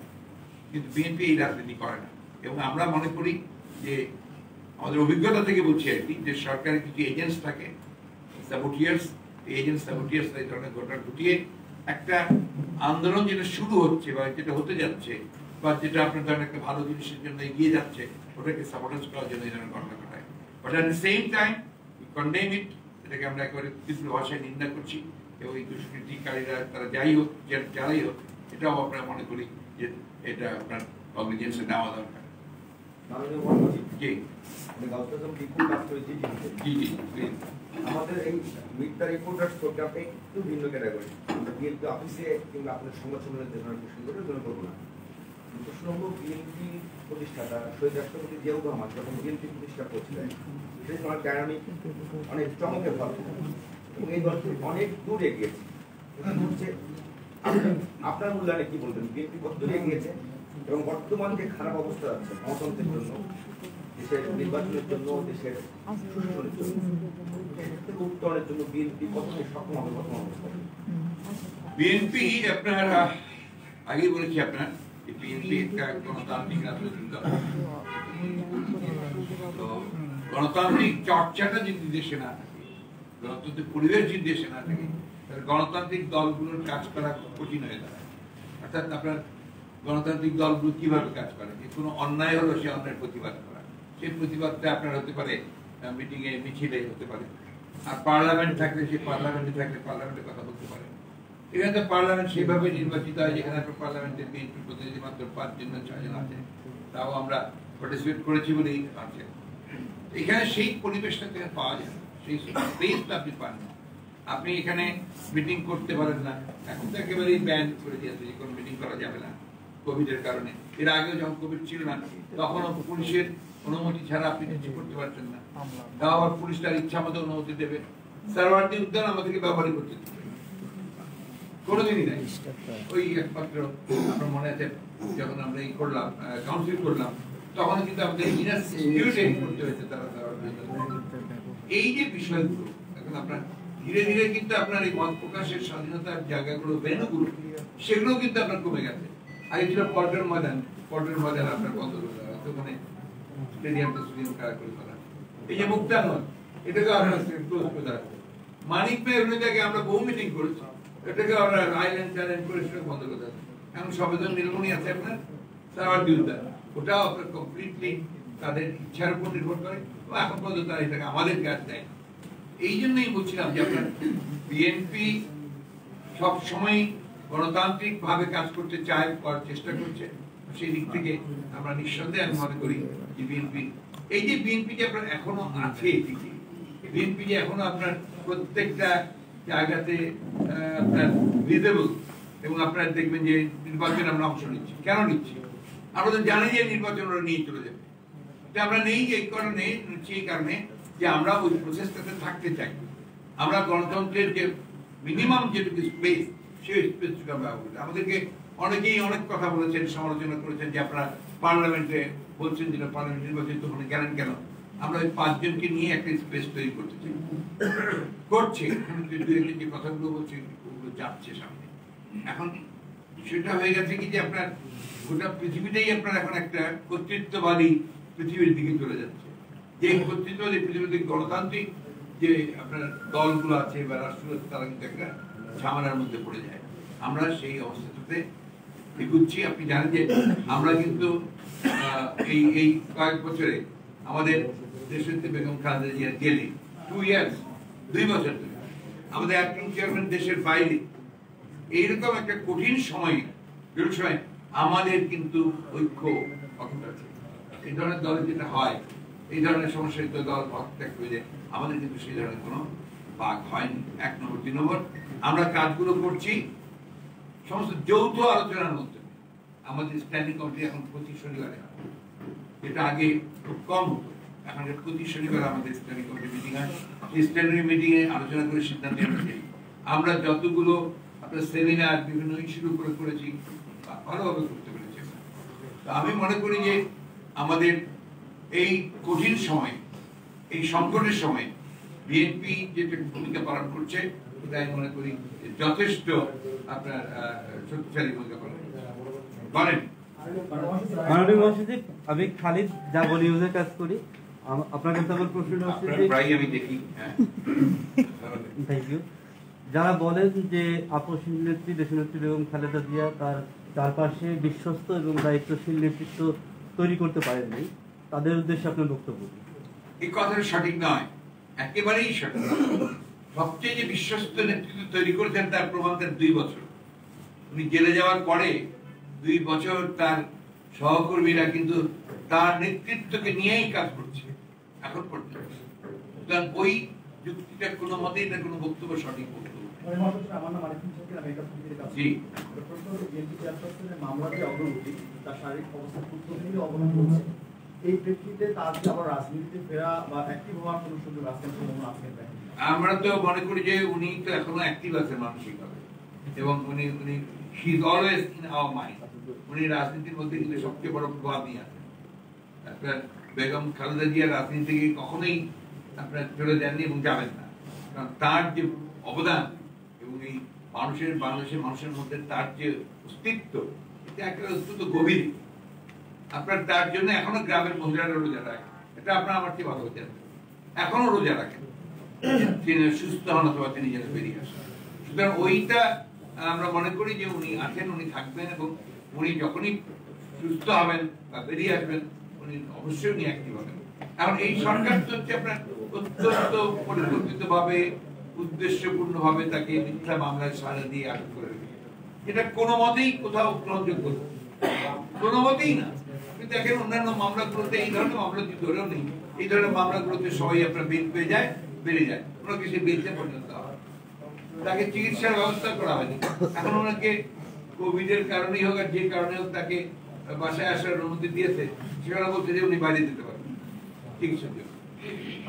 কিন্তু বিএনপি এই রাজনীতি করে না। এবং আমরা মনে করি যে আমাদের অভিজ্ঞতা থেকে বলছি আর কি, যে সরকারের কিছু এজেন্টস থাকে, সাবোটিয়ার্স, এই এজেন্ট সাবোটিয়ার্স এই ধরনের ঘটনা ঘটিয়ে একটা আন্দোলন যেটা শুরু হচ্ছে বা যেটা হতে যাচ্ছে বা যেটা আপনার ধরেন একটা ভালো জিনিসের জন্য এগিয়ে যাচ্ছে, ওটাকে সাপোর্টাস করার জন্য এই ধরনের ঘটনা ঘটায়। But at the same time we condemn it, এটাকে আমরা একেবারে তীব্র ভাষায় নিন্দা করছি এবং এই দুষ্কৃতিকারীরা তারা যাই হোক যারাই হোক এটাও আমরা মনে করি যে এটা আপনার কগনিজেন্সে নেওয়া দরকার। জি জি জি আমাদের এই মিথ্যা রিপোর্ট আর স্টোরিটাকে একটু ভিন্ন ক্যাটাগরি বিএনপি অফিসে কিংবা আপনার সংবাদ সম্মেলনে দেখানোর প্রশ্ন করে মনে করবো না। প্রশ্ন হল বিএনপি প্রতিষ্ঠাতা শহীদ রাষ্ট্রপতি জিয়াউর রহমান যখন বিএনপি প্রতিষ্ঠা করছিলেন সেটা অনেক ডায়নামিক অনেক চমকের ফল এবং এই দলটি অনেক দূর এগিয়েছে। হচ্ছে আপনার মূল্যায়নে কি বলবেন বিএনপি কত দূর এগিয়েছে এবং বর্তমান যে খারাপ অবস্থা আছে গণতন্ত্রের জন্য দেশের নির্বাচনের জন্য দেশের উত্তরের জন্য বিএনপি কতটা সক্ষম হবে বর্তমান অবস্থা? বিএনপি আপনার আগে বলেছি আপনার বিএনপি একটা গণতান্ত্রিক রাজনৈতিক দল। তো গণতান্ত্রিক চর্চাটা যদি দেশে না থাকে, গণতান্ত্রিক পরিবেশ যদি দেশে না থাকে তাহলে গণতান্ত্রিক দলগুলোর কাজ করা কঠিন হয়ে দাঁড়ায়। অর্থাৎ আপনার গণতান্ত্রিক দলগুলো কিভাবে কাজ করে যে কোনো অন্যায় হলো সে অন্যায়ের প্রতিবাদ করা, সেই প্রতিবাদটা আপনার হতে পারে মিটিংয়ে মিছিলে হতে পারে, আর পার্লামেন্ট থাকলে সে পার্লামেন্টে থাকলে পার্লামেন্টের কথা বলতে পারে। এখানে তো পার্লামেন্ট সেভাবে নির্বাচিত হয় যেখানে পার্লামেন্টে বিএনপি প্রতিনিধি মাত্র 5 জন 6 জন আছে, তাও আমরা পার্টিসিপেট করেছি বলেই আছে। এখানে সেই পরিবেশটা পাওয়া যায় না, সেই স্পেসটা আপনি পান না, আপনি এখানে মিটিং করতে পারেন না। এখন তো একেবারেই ব্যান করে দিয়েছে যে কোনো মিটিং করা যাবে না কোভিডের কারণে। এর আগেও যখন কোভিড ছিল না তখন পুলিশের অনুমতি ছাড়া আপনি কিছু করতে পারছেন না, তাও আবার পুলিশ তার ইচ্ছা মতো অনুমতি দেবে। সার্ভারটি উদ্যান আমাদেরকে ব্যবহারই করতে কোনোদিনই নাই। ওই একমাত্র আমার মনে আছে যখন আমরা এই করলাম কাউন্সিল করলাম তখন কিন্তু আমাদের করতে হয়েছে তারা। এই যে বিষয়গুলো এখন আপনার ধীরে ধীরে কিন্তু আপনার এই মত প্রকাশের স্বাধীনতার জায়গাগুলো ভেনুগুলো সেগুলো কিন্তু আপনার কমে গেছে। আগে ছিল পল্টন ময়দান, পল্টন ময়দান আপনার বন্ধ করে ওখানে স্টেডিয়ামটা স্টেডিয়াম কারা করে করা, এই যে মুক্তান এটাকে আপনার ক্লোজ করে দেওয়া। মানিক মেয়ে ওই জায়গায় আমরা বহু মিটিং করেছি, এটাকে আমরা আইল্যান্ড ট্যালেন্ড করে সেটা বন্ধ করে দেওয়া। এখন সবেজন নীলমণি আছে আপনার সারার বিরুদ্ধে, ওটাও আপনার কমপ্লিটলি তাদের ইচ্ছার উপর নির্ভর করে এবং এখন পর্যন্ত তারা এটাকে আমাদের কাজ দেয়। এই জন্যই বলছিলাম যে আপনার বিএনপি সবসময় গণতান্ত্রিক ভাবে কাজ করতে চায়, করার চেষ্টা করছে। সেই দিক থেকে আমরা নিঃসন্দেহে আমি মনে করি যে বিএনপি এই যে বিএনপি যে আপনার এখনো আছে, বিএনপি যে এখনো আপনার প্রত্যেকটা জায়গাতে আপনার ভিজিবল এবং আপনারা দেখবেন যে নির্বাচনে আমরা অংশ নিচ্ছি। কেন নিচ্ছি? আমরা তো জানি যে নির্বাচন ওরা নিয়ে চলে যাবে, এটা আমরা নেই এই কারণে নিচ্ছি, এই কারণে যে আমরা ওই প্রচেষ্টাতে থাকতে চাই। আমরা গণতন্ত্রের যে মিনিমাম যেটুকু স্পেস সেই স্পেসটুকু আমরা ব্যবহার করি। আমাদেরকে অনেকেই অনেক কথা বলেছেন, সমালোচনা করেছেন যে আপনারা পার্লামেন্টে বলছেন যে পার্লামেন্ট নির্বাচন তখন গেলেন কেন? আমরা ওই 5 জনকে নিয়ে একটা স্পেস তৈরি করতে চাই, করছে যে কথাগুলো বলছে ওগুলো যাচ্ছে সামনে। এখন সেটা হয়ে গেছে কি যে আপনার গোটা পৃথিবীটাই আপনার এখন একটা কর্তৃত্ববাদী পৃথিবীর দিকে চলে যাচ্ছে। যে কর্তৃত্ববাদী পৃথিবীর দিকে গণতান্ত্রিক যে আপনার দলগুলো আছে বা রাষ্ট্র তারা কিন্তু একটা ঝামেলার মধ্যে পড়ে যায়। আমরা সেই অবস্থাটাতে এগুচ্ছি। আপনি জানেন যে আমরা কিন্তু এই এই কয়েক বছরে আমাদের দেশের বেগম খালেদা জিয়া জেলে 2 বছর ধরে, আমাদের অ্যাক্টিং চেয়ারম্যান দেশের বাইরে, এইরকম একটা কঠিন সময়ে আমাদের কিন্তু ঐক্য অক্ষুণ্ণ আছে। এই ধরনের দলে যেটা হয়, এই ধরনের সমস্যায় তো দল ত্যাগ হয়ে যায়, আমাদের কিন্তু সেই ধরনের কোনো ভাগ হয়নি। 1 নম্বর 3 নম্বর আমরা কাজগুলো করছি সমস্ত যৌথ আলোচনার মধ্যে। আমাদের স্ট্যান্ডিং কমিটি এখন প্রতি শনিবারে হয়, এটা আগে খুব কম হতো, এখন প্রতি শনিবার আমাদের স্ট্যান্ডিং কমিটি মিটিং হয়। সেই স্ট্যান্ডিং মিটিংয়ে আলোচনা করে সিদ্ধান্ত আমরা যতগুলো আপনার সেমিনার বিভিন্ন ইস্যুর উপরে করেছি ভালোভাবে করতে পেরেছি। তো আমি মনে করি যে আমাদের এই কঠিন সময়, এই সংকটের সময় বিএনপি যেটা ভূমিকা পালন করছে এটা আমি মনে করি যথেষ্ট আপনার শক্তিশালী ভূমিকা পালন করেন। আমি খালিদ যা বলি ওদের কাজ করি। আপনার কাছে আমার প্রশ্ন হচ্ছে যারা বলেন যে আপসীন নেত্রী দেশনেত্রী বেগম খালেদা জিয়া তার চারপাশে বিশ্বস্ত এবং দায়িত্বশীল নেতৃত্ব তৈরি করতে পারেননি, তাদের উদ্দেশ্যে আপনার বক্তব্য? এই কথাটা সঠিক নয়। একেবারেই সঠিক। সবচেয়ে যে বিশ্বস্ত নেতৃত্ব তৈরি করেছেন তার প্রমাণ তার ২ বছর। উনি জেলে যাওয়ার পরে ২ বছর তার সহকর্মীরা কিন্তু তার নেতৃত্বকে নিয়েই কাজ করছে এখন পর্যন্ত। সুতরাং ওই যুক্তিটা কোনো মতেই না কোনো বক্তব্য সঠিক বক্তব্য। আমরা তো মনে করি যে উনি তো এখনো অ্যাক্টিভ আছেন মানসিকভাবে, এবং উনি উনি he is always in our mind. উনি রাজনীতির মধ্যে কিন্তু সবচেয়ে বড় প্রভাব নিয়ে আছেন। আপনার বেগম খালেদা জিয়া রাজনীতি থেকে কখনোই আপনার চলে যাননি এবং যাবেন না, কারণ তার যে অবদান এবং এই মানুষের বাংলাদেশের মানুষের মধ্যে তার যে অস্তিত্ব এটা একেবারে অত্যন্ত গভীর। আপনার তার জন্য এখনো গ্রামের মহিলারা রোজা রাখেন, এটা আপনার আমার চেয়ে ভালো হচ্ছে এখনো রোজা রাখেন, তিনি সুস্থ হন অথবা তিনি যেন বেরিয়ে আসেন। সুতরাং ওইটা আমরা মনে করি যে উনি আছেন, উনি থাকবেন, এবং উনি যখনই সুস্থ হবেন বা বেরিয়ে আসবেন উনি অবশ্যই উনি অ্যাক্টিভ হবেন। এখন এই সরকার তো হচ্ছে আপনার অত্যন্ত পরিকল্পিতভাবে উদ্দেশ্যপূর্ণভাবে তাকে মিথ্যা মামলায় সাজা দিয়ে আটক করে রেখেছে। এটা কোনো মতেই কোথাও গ্রহণযোগ্য কোনো মতেই না। দেখেন অন্যান্য মামলাগুলোতে এই ধরনের মামলা যদি ধরেও নেই, এই ধরনের মামলাগুলোতে সবাই আপনার বেল পেয়ে যায়, বেড়ে যায়, ওনাকে সে বেলতে পর্যন্ত হয়, তাকে চিকিৎসার ব্যবস্থা করা হয়নি। এখন ওনাকে কোভিডের কারণেই হোক আর যে কারণে হোক তাকে বাসায় আসার অনুমতি দিয়েছে, সেখানে বলছে যে উনি বাইরে যেতে পারবেন চিকিৎসার জন্য।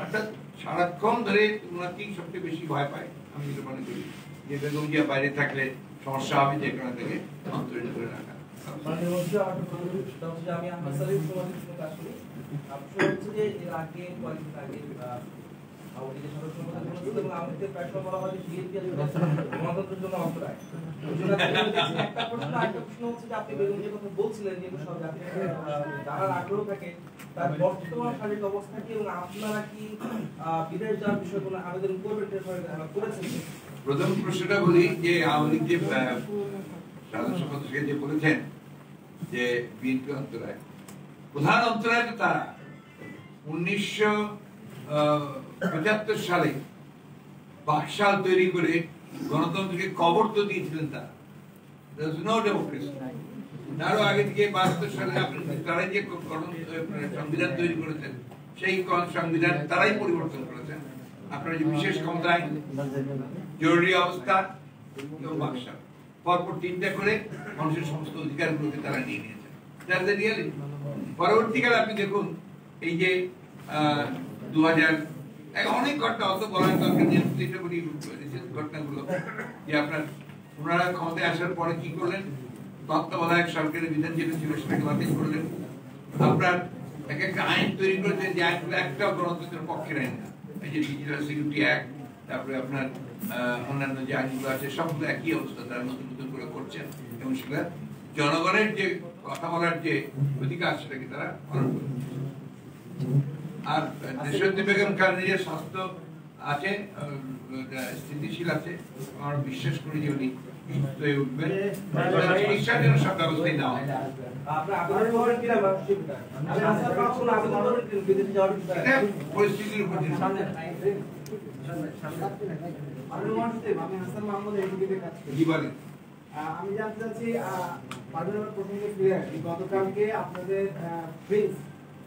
অর্থাৎ সারাক্ষণ ধরে ওনাকেই সবচেয়ে বেশি ভয় পায় আমি যেটা মনে করি, যে বেগম জিয়া বাইরে থাকলে সমস্যা হবে, যে কারণে তাকে অন্তরীণ করে রাখা। আমি আমার প্রথম প্রশ্নটা বলি যে আওয়ামী লীগ যে সাধারণ সম্পাদক যে বলেছেন যে বিএনপি অন্তরায়, প্রধান অন্তরায় তো তারা 1975 সালে বাকশাল তৈরি করে গণতন্ত্রকে কবর তো দিয়েছিলেন তারা। তারও আগে থেকে 72 সালে তারাই যে সংবিধান তৈরি করেছেন সেই সংবিধান তারাই পরিবর্তন করেছেন। আপনার যে বিশেষ ক্ষমতা আইন, জরুরি অবস্থা এবং বাকশাল, পরপর 3টা করে মানুষের সমস্ত অধিকারগুলোকে তারা নিয়ে নিয়েছেন। পরবর্তীকালে আপনি দেখুন এই যে 2000 অনেক ঘটনা, অত বলার দরকার নেই, ঘটনাগুলো যে আপনার ওনারা ক্ষমতায় আসার পরে কি করলেন, তত্ত্বাবধায়ক সরকারের বিধান যেটা ছিল সেটাকে বাতিল করলেন। আপনার এক একটা আইন তৈরি করেছেন যে আইনগুলো একটা গণতন্ত্রের পক্ষে আইন না, এই যে ডিজিটাল সিকিউরিটি অ্যাক্ট, তারপরে আপনার অন্যান্য যে আইনগুলো আছে সবগুলো একই অবস্থা, তারা নতুন নতুন করে করছেন এবং সেটা জনগণের যে কথা বলার যে অধিকার সেটাকে তারা পালন করছে। আর দেশরতী বেগম খালেদার স্বাস্থ্য আছে, স্থিতিশীল আছে, আমার বিশ্বাস করি যে উনি উঠবেন। সব ব্যবস্থাই না হয় পরিস্থিতির উপর আমি জানতে চাচ্ছি। গতকালকে আপনাদের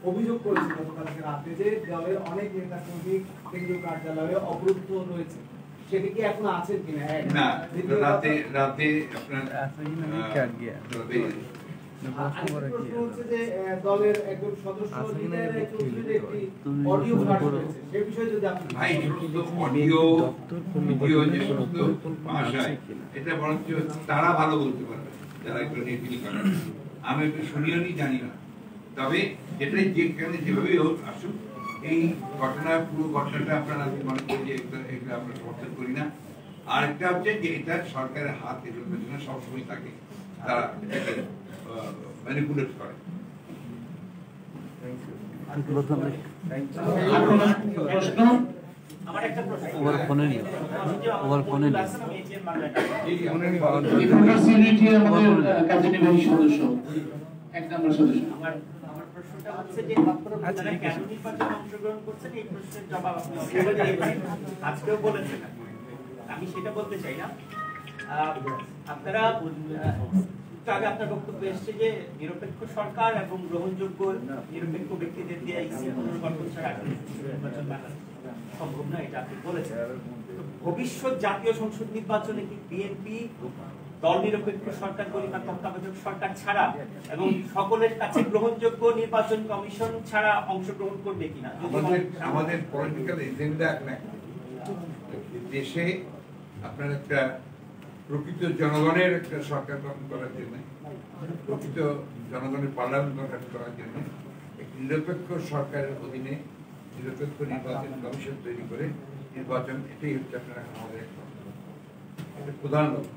অভিযোগ করেছে গতকালকে রাতে যে দলের অনেক নেতা কর্মী কেন্দ্রীয় কার্যালয়ে অবরুদ্ধ রয়েছে, সেটা কি এখন আছে কিনা? না, রাতে রাতে আপনার দলের একজন সদস্য অডিও পাস হয়েছে, সে বিষয়ে যদি আপনি এটা বরঞ্চ তারা ভালো বলতে পারবে যারা একটু নেটিং করে, আমি একটু শুনিও নি জানি না। তবে এটাই যেখানে যেভাবেই হোক আসুক, এই ঘটনা পুরো ঘটনাটা আপনারা মনে করি যে এটা আমরা সমর্থন করি না। আরেকটা হচ্ছে যে এটা সরকারের হাত, এটার পেছনে সবসময় থাকে, তারা ম্যানিপুলেট করে। আমার একটা প্রশ্ন, আমাদের কার্যনির্বাহী সদস্য, এক নম্বর সদস্য, আমার সম্ভব না এটা আপনি বলেছেন। ভবিষ্যৎ জাতীয় সংসদ নির্বাচনে কি বিএনপি দল নিরপেক্ষ সরকার বলি বা তত্ত্বাবধায়ক সরকার ছাড়া এবং সকলের কাছে গ্রহণযোগ্য নির্বাচন কমিশন ছাড়া অংশগ্রহণ করবে কিনা? আমাদের পলিটিক্যাল এজেন্ডা না, দেশে আপনার একটা প্রকৃত জনগণের একটা সরকার গঠন করার জন্য, প্রকৃত জনগণের পার্লামেন্ট গঠন করার জন্য একটি নিরপেক্ষ সরকারের অধীনে নিরপেক্ষ নির্বাচন কমিশন তৈরি করে নির্বাচন, এটাই হচ্ছে আপনারা আমাদের একটা প্রধান লক্ষ্য।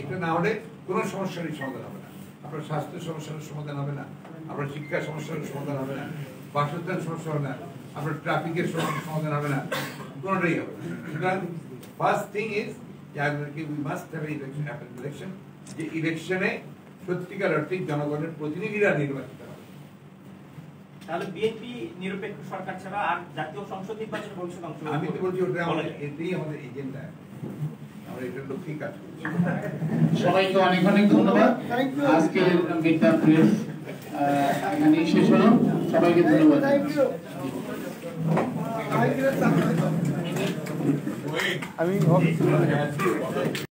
এটা না হলে কোনো সমস্যারই সমাধান হবে না, আপনার স্বাস্থ্য সমস্যার সমাধান হবে না, আপনার শিক্ষা সমস্যার সমাধান হবে না, বাসস্থান সমস্যা হবে না, আপনার ট্রাফিকের সমস্যার সমাধান হবে না, কোনোটাই হবে না। সুতরাং ফার্স্ট থিং ইজ ইলেকশন, যে ইলেকশনে সত্যিকার অর্থে জনগণের প্রতিনিধিরা নির্বাচিত হবে। তাহলে বিএনপি নিরপেক্ষ সরকার ছাড়া আর জাতীয় সংসদ নির্বাচনে ভবিষ্যৎ অংশ আমি তো বলছি ওটা আমাদের এজেন্ডা, আমরা এটা লক্ষ্যই কাজ করছি। সবাইকে অনেক অনেক ধন্যবাদ। আজকে মির্জা প্রেস এখানে শেষ হলো, সবাইকে ধন্যবাদ। আমি